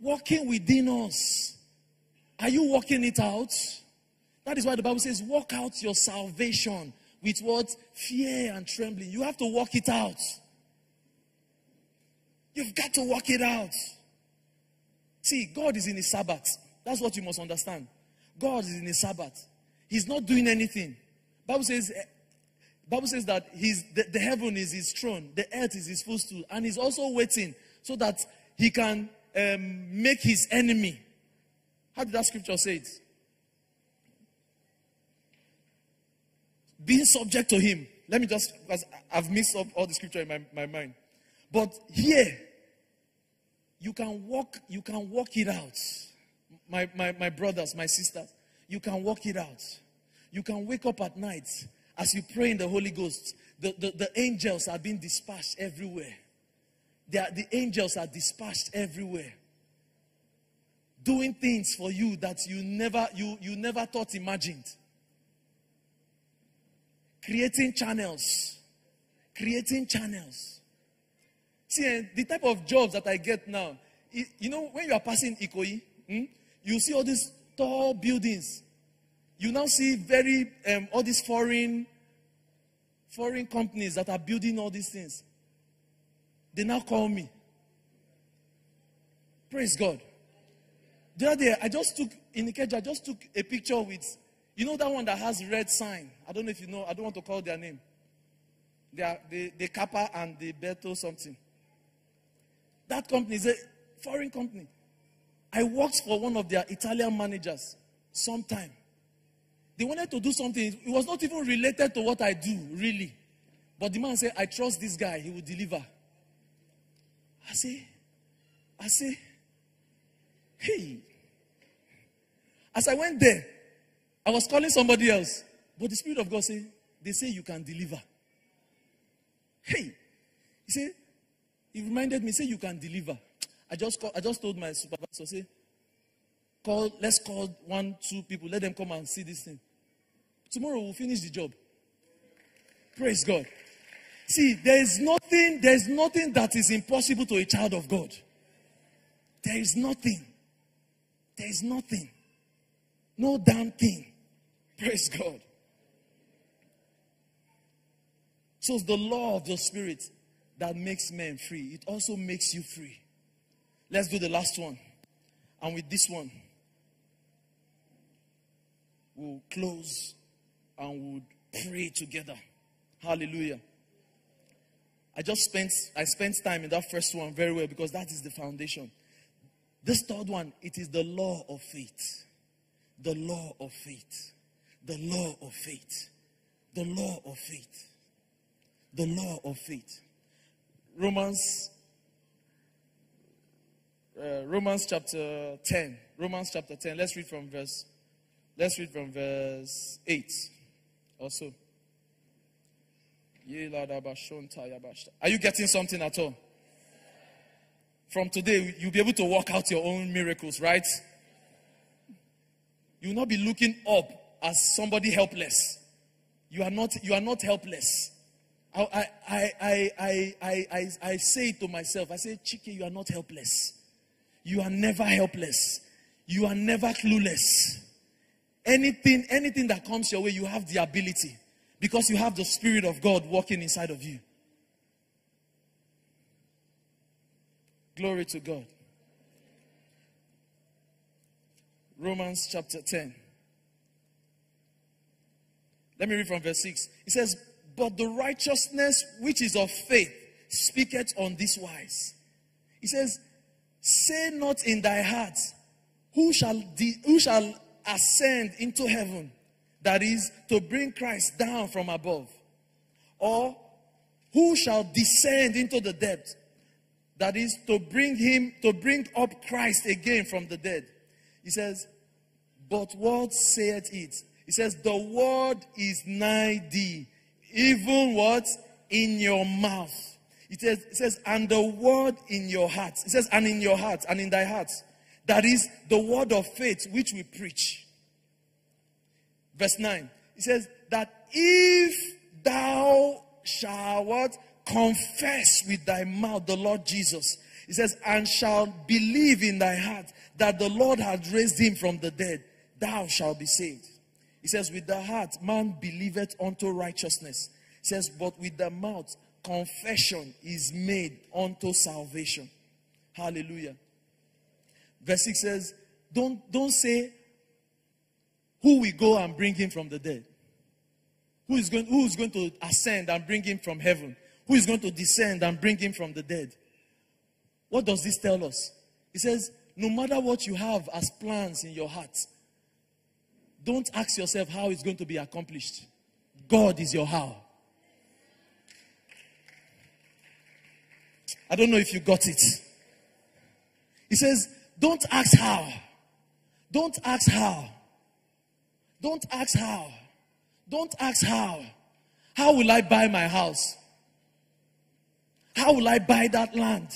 Walking within us. Are you walking it out? That is why the Bible says, walk out your salvation with what? Fear and trembling. You have to walk it out. You've got to walk it out. See, God is in his Sabbath. That's what you must understand. God is in his Sabbath. He's not doing anything. Bible says that the heaven is his throne, the earth is his footstool, and he's also waiting so that he can make his enemy. How did that scripture say it? Being subject to him. Let me just, because I've mixed up all the scripture in my mind. But here, you can walk it out. My brothers, my sisters, you can walk it out. You can wake up at night as you pray in the Holy Ghost. The angels are being dispatched everywhere. The angels are dispatched everywhere, doing things for you that you never thought imagined. Creating channels. See, the type of jobs that I get now, you know, when you are passing Ikoyi, you see all these tall buildings. You now see very all these foreign companies that are building all these things. They now call me. Praise God. The other day, I just took a picture with, you know, that one that has red sign. I don't know if you know. I don't want to call their name. They are the Kappa and the Beto something. That company is a foreign company. I worked for one of their Italian managers sometime. They wanted to do something. It was not even related to what I do, really. But the man said, I trust this guy. He will deliver. I say, hey. As I went there, I was calling somebody else. But the Spirit of God said, they say you can deliver. Hey. He said, he reminded me, say you can deliver. I just told my supervisor, say, let's call 1, 2 people. Let them come and see this thing. Tomorrow we'll finish the job. Praise God. See, there is nothing that is impossible to a child of God. There is nothing. No damn thing. Praise God. So it's the law of the Spirit that makes men free. It also makes you free. Let's do the last one. And with this one, we'll close and we'll pray together. Hallelujah. I spent time in that first one very well because that is the foundation. This third one, it is the law of faith. The law of faith. The law of faith. The law of faith. The law of faith. Romans chapter 10. Let's read from verse 8 or so. Are you getting something at all? From today, you'll be able to work out your own miracles, right? You'll not be looking up as somebody helpless. You are not helpless. I say it to myself. I say, Chike, you are not helpless. You are never helpless. You are never clueless. Anything that comes your way, you have the ability. Because you have the Spirit of God walking inside of you. Glory to God. Romans chapter 10. Let me read from verse 6. It says, but the righteousness which is of faith speaketh on this wise. It says, say not in thy heart, who shall ascend into heaven? That is, to bring Christ down from above. Or, who shall descend into the depth? That is, to bring up Christ again from the dead. He says, but what saith it? He says, the word is nigh thee. Even what? In your mouth. It says, and the word in your heart. It says, and in your heart, and in thy heart. That is, the word of faith which we preach. Verse 9, it says that if thou shalt what? Confess with thy mouth the Lord Jesus. It says, and shalt believe in thy heart that the Lord hath raised him from the dead, thou shalt be saved. It says, with the heart man believeth unto righteousness. It says, but with the mouth confession is made unto salvation. Hallelujah. Verse 6 says, don't say, who will go and bring him from the dead? Who is going to ascend and bring him from heaven? Who is going to descend and bring him from the dead? What does this tell us? It says, no matter what you have as plans in your heart, don't ask yourself how it's going to be accomplished. God is your how. I don't know if you got it. It says, don't ask how. Don't ask how. Don't ask how. Don't ask how. How will I buy my house? How will I buy that land?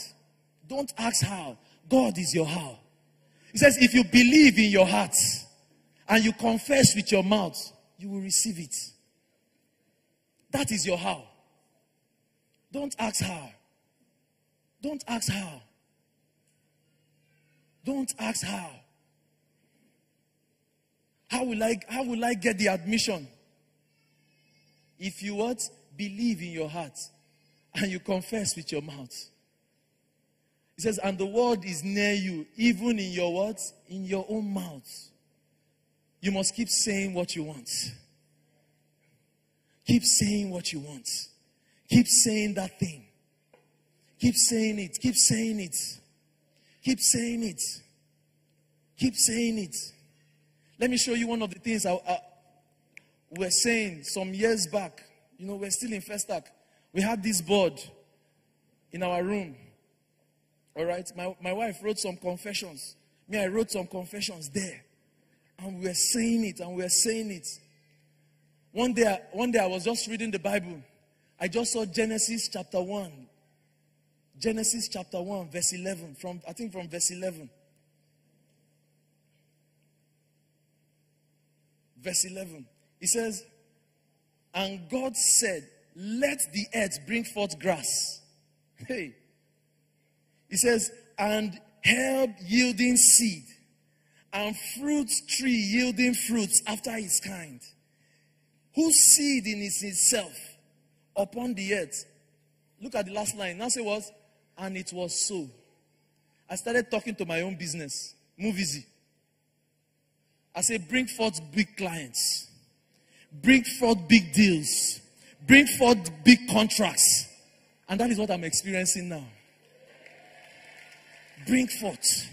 Don't ask how. God is your how. He says, if you believe in your heart and you confess with your mouth, you will receive it. That is your how. Don't ask how. Don't ask how. Don't ask how. How will I get the admission? If you what? Believe in your heart and you confess with your mouth. It says, and the word is near you, even in your what? In your own mouth. You must keep saying what you want. Keep saying what you want. Keep saying that thing. Keep saying it. Keep saying it. Keep saying it. Keep saying it. Let me show you one of the things we're saying some years back. You know, we're still in First Act. We had this board in our room. All right? My wife wrote some confessions. Me, I wrote some confessions there. And we're saying it, and we're saying it. One day I was just reading the Bible. I just saw Genesis chapter 1. Genesis chapter 1, verse 11. I think from verse 11. Verse 11. It says, and God said, let the earth bring forth grass. Hey. It says, and herb yielding seed, and fruit tree yielding fruits after his kind, whose seed in is itself upon the earth. Look at the last line. Now say what? And it was so. I started talking to my own business. Move easy. I said, bring forth big clients. Bring forth big deals. Bring forth big contracts. And that is what I'm experiencing now. Bring forth.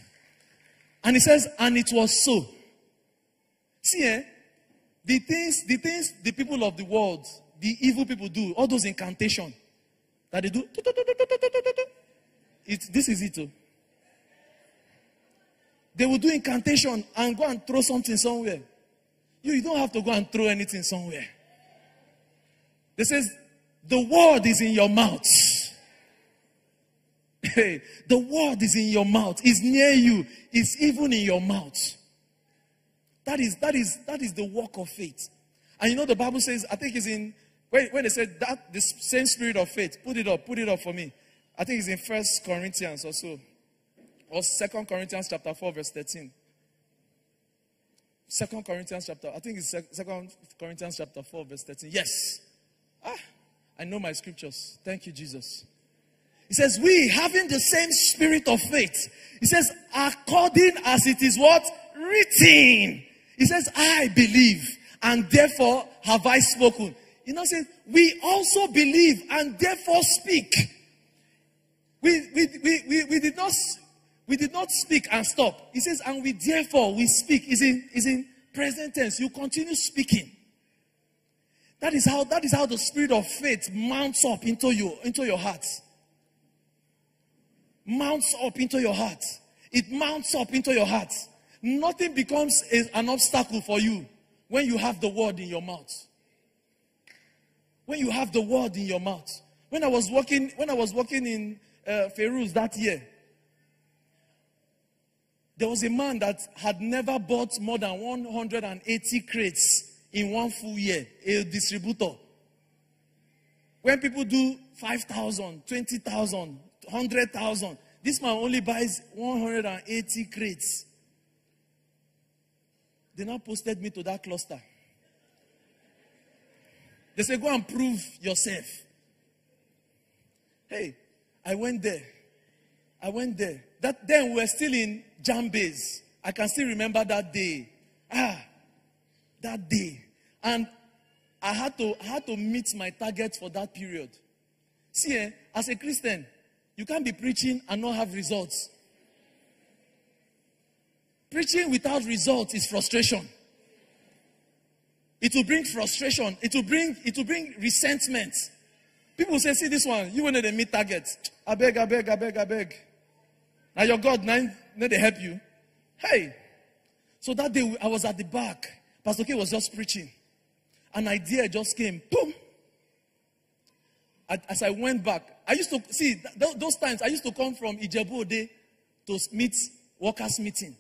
And it says, and it was so. See, the things the people of the world, the evil people do, all those incantations that they do, this is it. They will do incantation and go and throw something somewhere. You don't have to go and throw anything somewhere. They says, the word is in your mouth. Hey, the word is in your mouth. It's near you. It's even in your mouth. That is the work of faith. And you know the Bible says, I think it's in, when they said that, the same spirit of faith, put it up for me. I think it's in 1 Corinthians or so. Or 2 Corinthians chapter 4 verse 13. 2 Corinthians chapter, I think it's 2 Corinthians chapter 4 verse 13. Yes. I know my scriptures. Thank you, Jesus. It says, we, having the same spirit of faith, it says, according as it is what? Written. It says, I believe, and therefore have I spoken. You know, it says, we also believe, and therefore speak. We did not speak and stop. It says, and we therefore, we speak. Is in present tense. You continue speaking. That is how the spirit of faith mounts up into your heart. Mounts up into your heart. It mounts up into your heart. Nothing becomes an obstacle for you when you have the word in your mouth. When you have the word in your mouth. When I was working in Fairuz that year, there was a man that had never bought more than 180 crates in one full year, a distributor. When people do 5,000, 20,000, 100,000. This man only buys 180 crates. They now posted me to that cluster. They said, go and prove yourself. Hey, I went there. That then we were still in jam base. I can still remember that day. That day. And I had to meet my target for that period. See, as a Christian, you can't be preaching and not have results. Preaching without results is frustration. It will bring frustration. It will bring resentment. People say, see this one, you when they meet targets. I beg. Now your God, now they help you. Hey. So that day, I was at the back. Pastor K was just preaching. An idea just came. Boom. As I went back, I used to, see, those times, I used to come from Ijebu Ode to meet workers' meeting.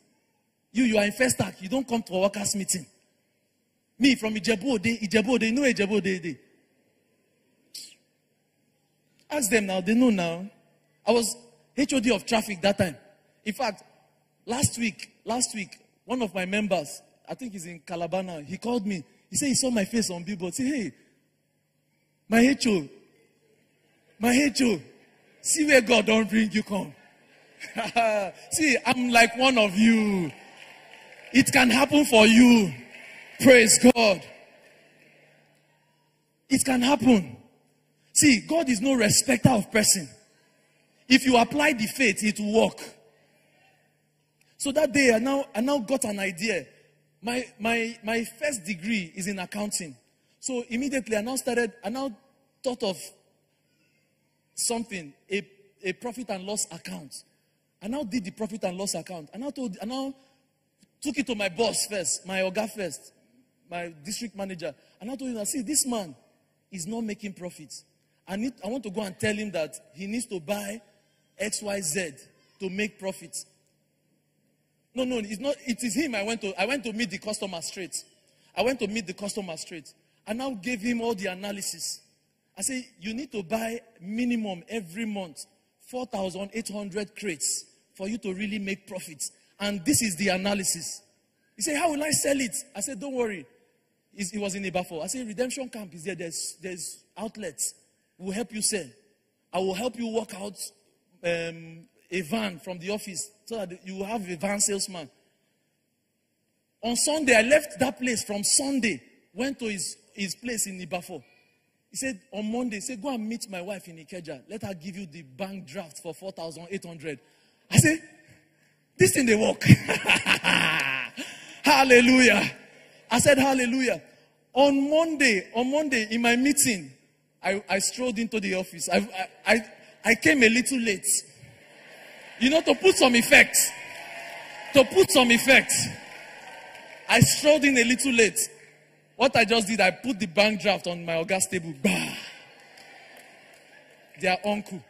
You are in first act. You don't come to a workers' meeting. Me, from Ijebu Ode, you know Ijebu Ode. Ask them now. They know now. I was HOD of traffic that time. In fact, last week, one of my members, I think he's in Calabar now, he called me. He said he saw my face on billboard. Say, hey, my HO, see where God don't bring you come. See, I'm like one of you. It can happen for you. Praise God. It can happen. See, God is no respecter of person. If you apply the faith, it will work. So that day, I now got an idea. My first degree is in accounting. So immediately, I now thought of something, a profit and loss account. I now did the profit and loss account. I now took it to my boss first, my Oga first, my district manager. And I told him, see, this man is not making profits. I want to go and tell him that he needs to buy XYZ to make profits. No, it's not. It is him. I went to meet the customer straight. I now gave him all the analysis. I say, you need to buy minimum every month 4,800 crates for you to really make profits. And this is the analysis. He said, how will I sell it? I said, don't worry. It was in Ibafo. I said, redemption camp is there. There's outlets. We'll help you sell. I will help you work out a van from the office so that you will have a van salesman. On Sunday, I left that place from Sunday, went to his place in Ibafo. He said, on Monday, he said, go and meet my wife in Ikeja. Let her give you the bank draft for 4,800. I said, this thing they work. Hallelujah. I said, hallelujah. On Monday, in my meeting, I strolled into the office. I came a little late. You know, to put some effects. I strolled in a little late. What I just did, I put the bank draft on my August table. Bah. Their uncle.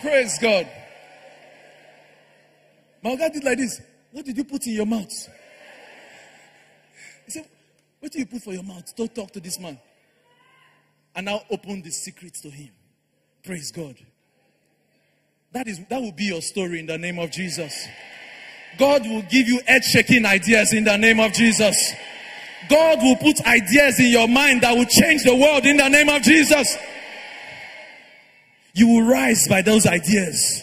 Praise God. My Oga did like this. What did you put in your mouth? He said, what do you put for your mouth? Don't talk to this man. And now open the secrets to him. Praise God. That will be your story in the name of Jesus. God will give you head-shaking ideas in the name of Jesus. God will put ideas in your mind that will change the world in the name of Jesus. You will rise by those ideas.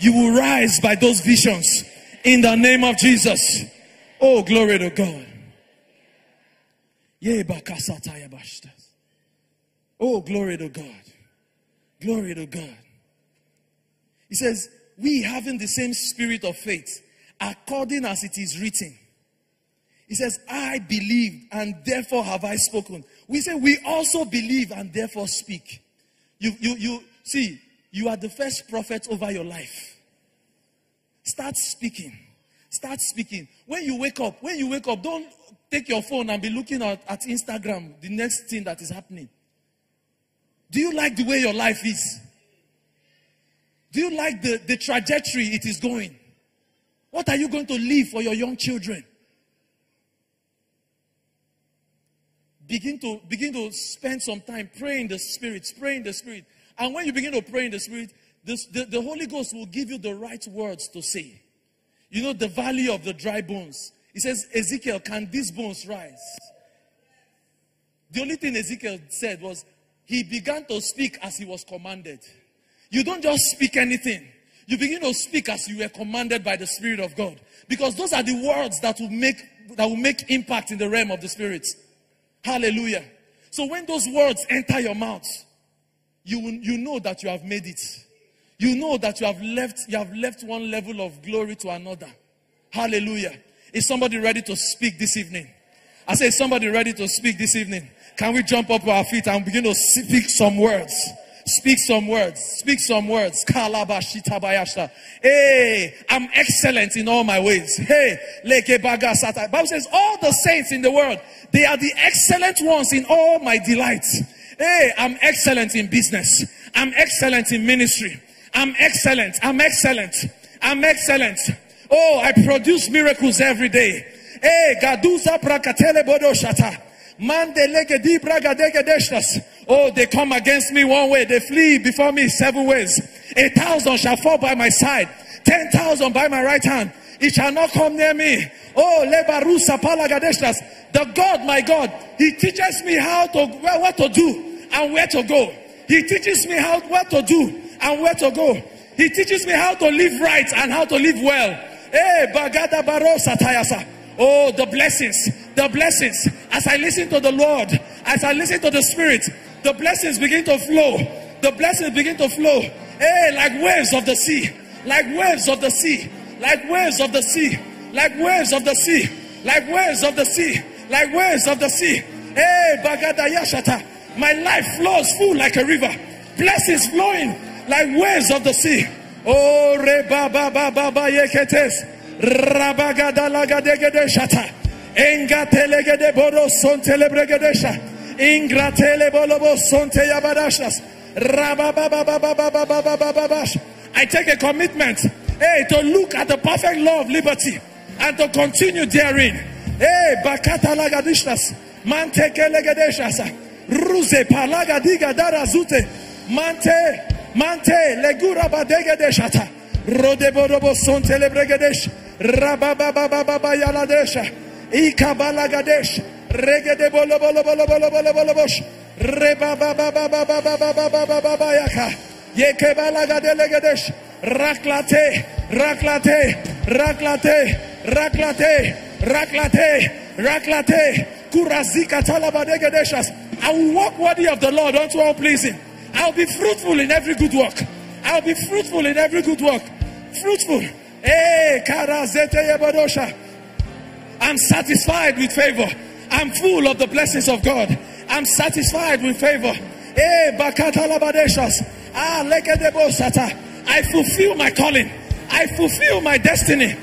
You will rise by those visions in the name of Jesus. Oh, glory to God. Oh, glory to God. Glory to God. He says, we having the same spirit of faith, according as it is written. He says, I believed and therefore have I spoken. We say, we also believe and therefore speak. You see, you are the first prophet over your life. Start speaking. Start speaking. When you wake up, don't take your phone and be looking at Instagram, the next thing that is happening. Do you like the way your life is? Do you like the trajectory it is going? What are you going to leave for your young children? Begin to spend some time praying the Spirit. And when you begin to pray in the Spirit, the Holy Ghost will give you the right words to say. You know, the valley of the dry bones. He says, Ezekiel, can these bones rise? The only thing Ezekiel said was, he began to speak as he was commanded. You don't just speak anything. You begin to speak as you were commanded by the Spirit of God. Because those are the words that will make impact in the realm of the Spirit. Hallelujah. So when those words enter your mouth, you know that you have made it. You know that you have left one level of glory to another. Hallelujah. Is somebody ready to speak this evening? I say, is somebody ready to speak this evening? Can we jump up to our feet and begin to speak some words? Speak some words. Speak some words. Hey, I'm excellent in all my ways. Hey, the Bible says, all the saints in the world, they are the excellent ones in all my delights. Hey, I'm excellent in business. I'm excellent in ministry. I'm excellent. I'm excellent. I'm excellent. Oh, I produce miracles every day. Hey, Gaduza Prakatele Bodo Shata. Oh, they come against me one way, they flee before me 7 ways. 1,000 shall fall by my side, 10,000 by my right hand. It shall not come near me. Oh, the God, my God, He teaches me what to do and where to go. He teaches me what to do and where to go. He teaches me how to live right and how to live well. Hey, Bagada Barosa Tayasa. Oh, the blessings, the blessings. As I listen to the Lord, as I listen to the Spirit, the blessings begin to flow. The blessings begin to flow. Hey, like waves of the sea, like waves of the sea, like waves of the sea, like waves of the sea, like waves of the sea, like waves of the sea. Hey, Bagada Yashata, my life flows full like a river. Blessings flowing like waves of the sea. Oh, re ba ba ba ba ba yeketes. I take a commitment, hey, to look at the perfect law of liberty and to continue therein. Hey, bakata lagadishas, manteke legadeshas, ruze palaga diga darazute, mante legura badegadeshata, rodeborobo son telebregadesh. I will walk worthy of the Lord unto all pleasing. I'll be fruitful in every good work. I'll be fruitful in every good work. Fruitful. I'm satisfied with favor. I'm full of the blessings of God. I'm satisfied with favor. I fulfill my calling. I fulfill my destiny.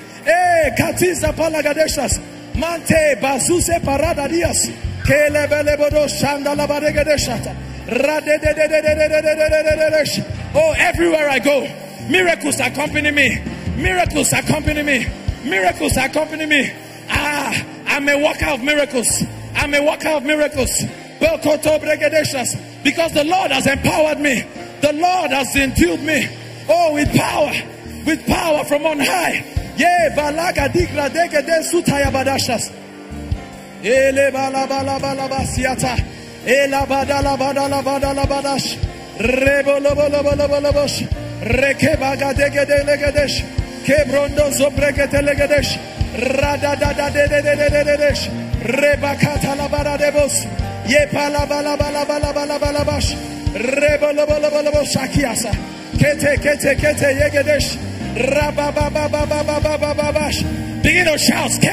Oh, everywhere I go, miracles accompany me. Miracles accompany me. Miracles accompany me. Ah, I'm a worker of miracles. I'm a worker of miracles. Because the Lord has empowered me. The Lord has endued me. Oh, with power. With power from on high. Yeah, begin to shout.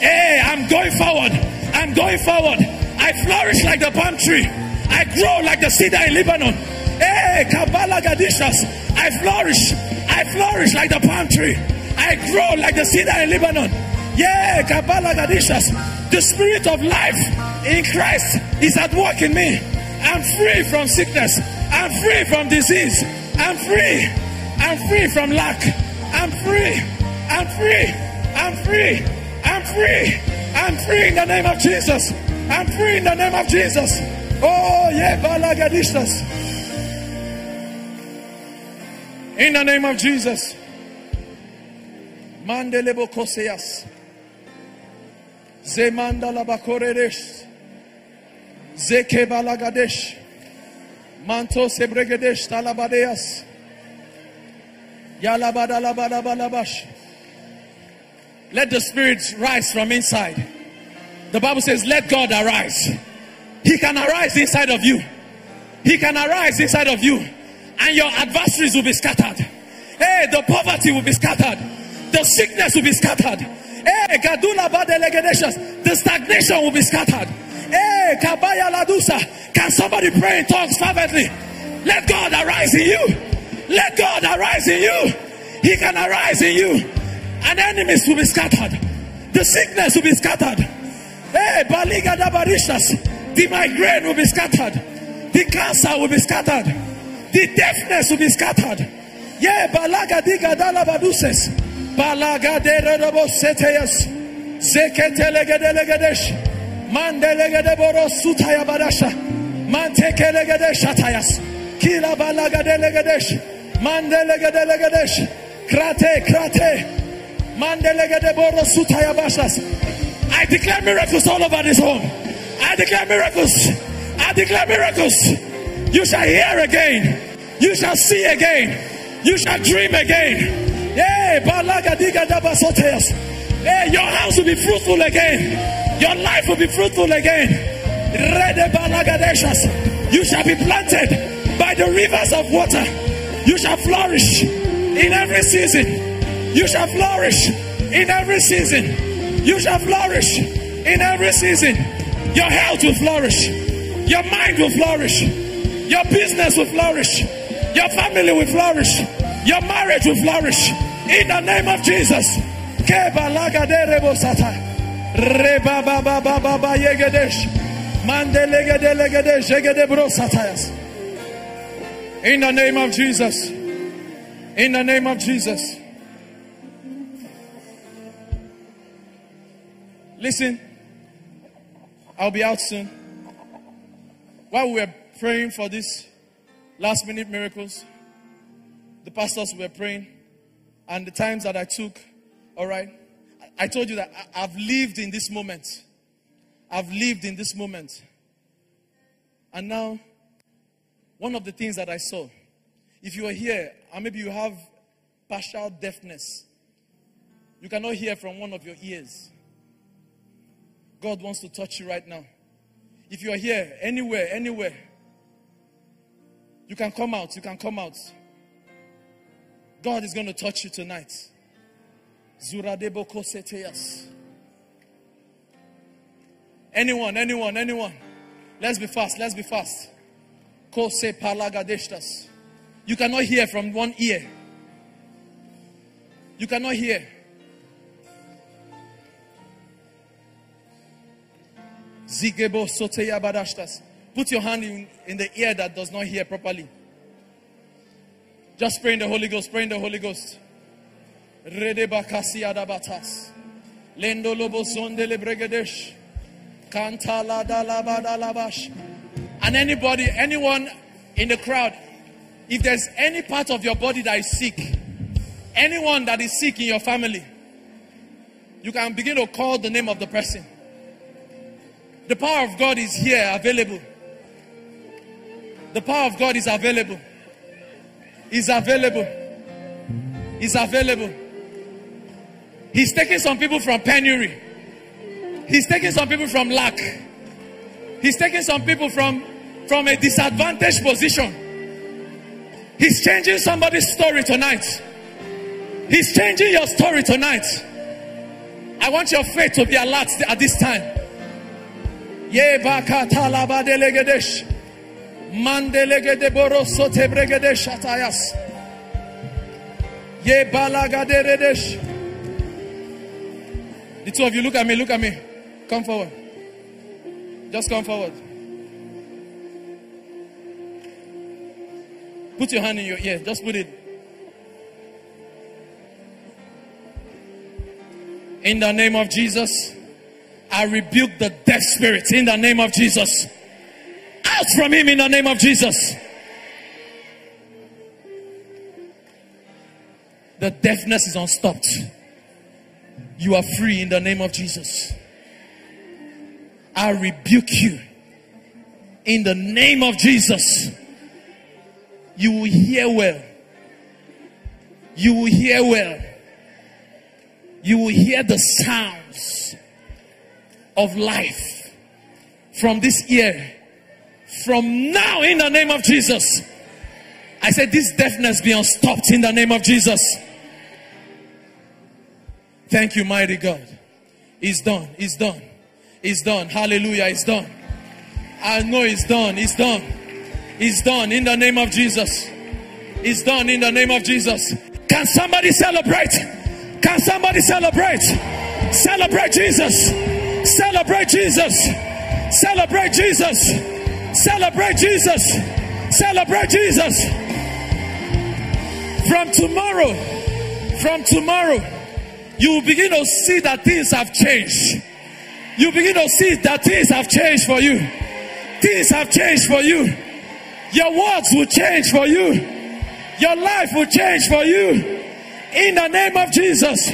Hey, I'm going forward. I'm going forward. I flourish like the palm tree. I grow like the cedar in Lebanon. Hey, Kabbalah Gadishas. I flourish. I flourish like the palm tree. I grow like the cedar in Lebanon. Yeah, Kabbalah Gadishas. The spirit of life in Christ is at work in me. I'm free from sickness. I'm free from disease. I'm free. I'm free from lack. I'm free. I'm free. I'm free. I'm free. I'm free in the name of Jesus. I'm free in the name of Jesus. Oh, yeah, Kabbalah Gadishas. In the name of Jesus. Mandelebo koseas. Zemanda labakoredesh. Zekebalagadesh. Manto sebregedesh talabadeas. Let the Spirit rise from inside. The Bible says, let God arise. He can arise inside of you. He can arise inside of you. And your adversaries will be scattered. Hey, the poverty will be scattered. The sickness will be scattered. Hey, the stagnation will be scattered. Hey, can somebody pray in tongues fervently? Let God arise in you. Let God arise in you. He can arise in you. And enemies will be scattered. The sickness will be scattered. Hey, the migraine will be scattered. The cancer will be scattered. The deafness will be scattered. Yeah, I declare miracles all over this home. I declare miracles. I declare miracles. You shall hear again. You shall see again. You shall dream again. Hey, your house will be fruitful again. Your life will be fruitful again. You shall be planted by the rivers of water. You shall flourish in every season. You shall flourish in every season. You shall flourish in every season. Your health will flourish. Your mind will flourish. Your business will flourish. Your family will flourish. Your marriage will flourish. In the name of Jesus. In the name of Jesus. In the name of Jesus. Listen. I'll be out soon. While we were praying for this last minute miracles, the pastors were praying, and the times that I took, all right, I told you that I've lived in this moment. I've lived in this moment. And now, one of the things that I saw, if you are here and maybe you have partial deafness, you cannot hear from one of your ears, God wants to touch you right now. If you are here, anywhere, anywhere, you can come out. You can come out. God is going to touch you tonight. Anyone, anyone, anyone. Let's be fast. Let's be fast. You cannot hear from one ear. You cannot hear. Put your hand in the ear that does not hear properly. Just pray in the Holy Ghost. Pray in the Holy Ghost. And anybody, anyone in the crowd, if there's any part of your body that is sick, anyone that is sick in your family, you can begin to call the name of the person. The power of God is here, available. The power of God is available. Is available. Is available. He's taking some people from penury. He's taking some people from lack. He's taking some people from a disadvantaged position. He's changing somebody's story tonight. He's changing your story tonight. I want your faith to be alert at this time. The two of you, look at me, look at me. Come forward. Just come forward. Put your hand in your ear. Just put it. In the name of Jesus, I rebuke the deaf spirit. In the name of Jesus. Out from him in the name of Jesus. The deafness is unstopped. You are free in the name of Jesus. I rebuke you in the name of Jesus. You will hear well. you will hear well. You will hear the sounds of life from this ear. From now, in the name of Jesus. I said, this deafness be unstopped in the name of Jesus. Thank you, mighty God. It's done. It's done. It's done. Hallelujah. It's done. I know it's done. It's done. It's done in the name of Jesus. It's done in the name of Jesus. Can somebody celebrate? Can somebody celebrate? Celebrate Jesus. Celebrate Jesus. Celebrate Jesus. Celebrate Jesus. Celebrate Jesus. From tomorrow, you begin to see that things have changed. You begin to see that things have changed for you. Things have changed for you. Your words will change for you. Your life will change for you. In the name of Jesus,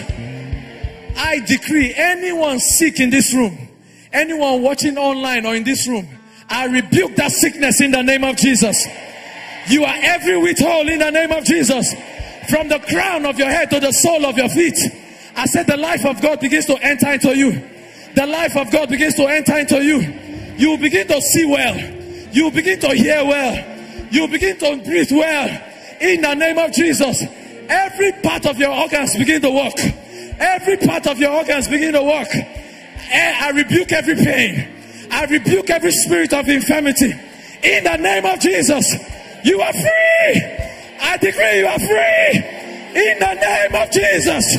I decree anyone sick in this room, anyone watching online or in this room, I rebuke that sickness in the name of Jesus. You are every withhold in the name of Jesus. From the crown of your head to the sole of your feet. I said the life of God begins to enter into you. The life of God begins to enter into you. You begin to see well. You begin to hear well. You begin to breathe well. In the name of Jesus. Every part of your organs begin to work. Every part of your organs begin to work. I rebuke every pain. I rebuke every spirit of infirmity. In the name of Jesus. You are free. I decree you are free. In the name of Jesus.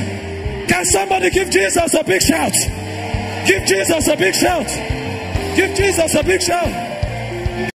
Can somebody give Jesus a big shout? Give Jesus a big shout. Give Jesus a big shout.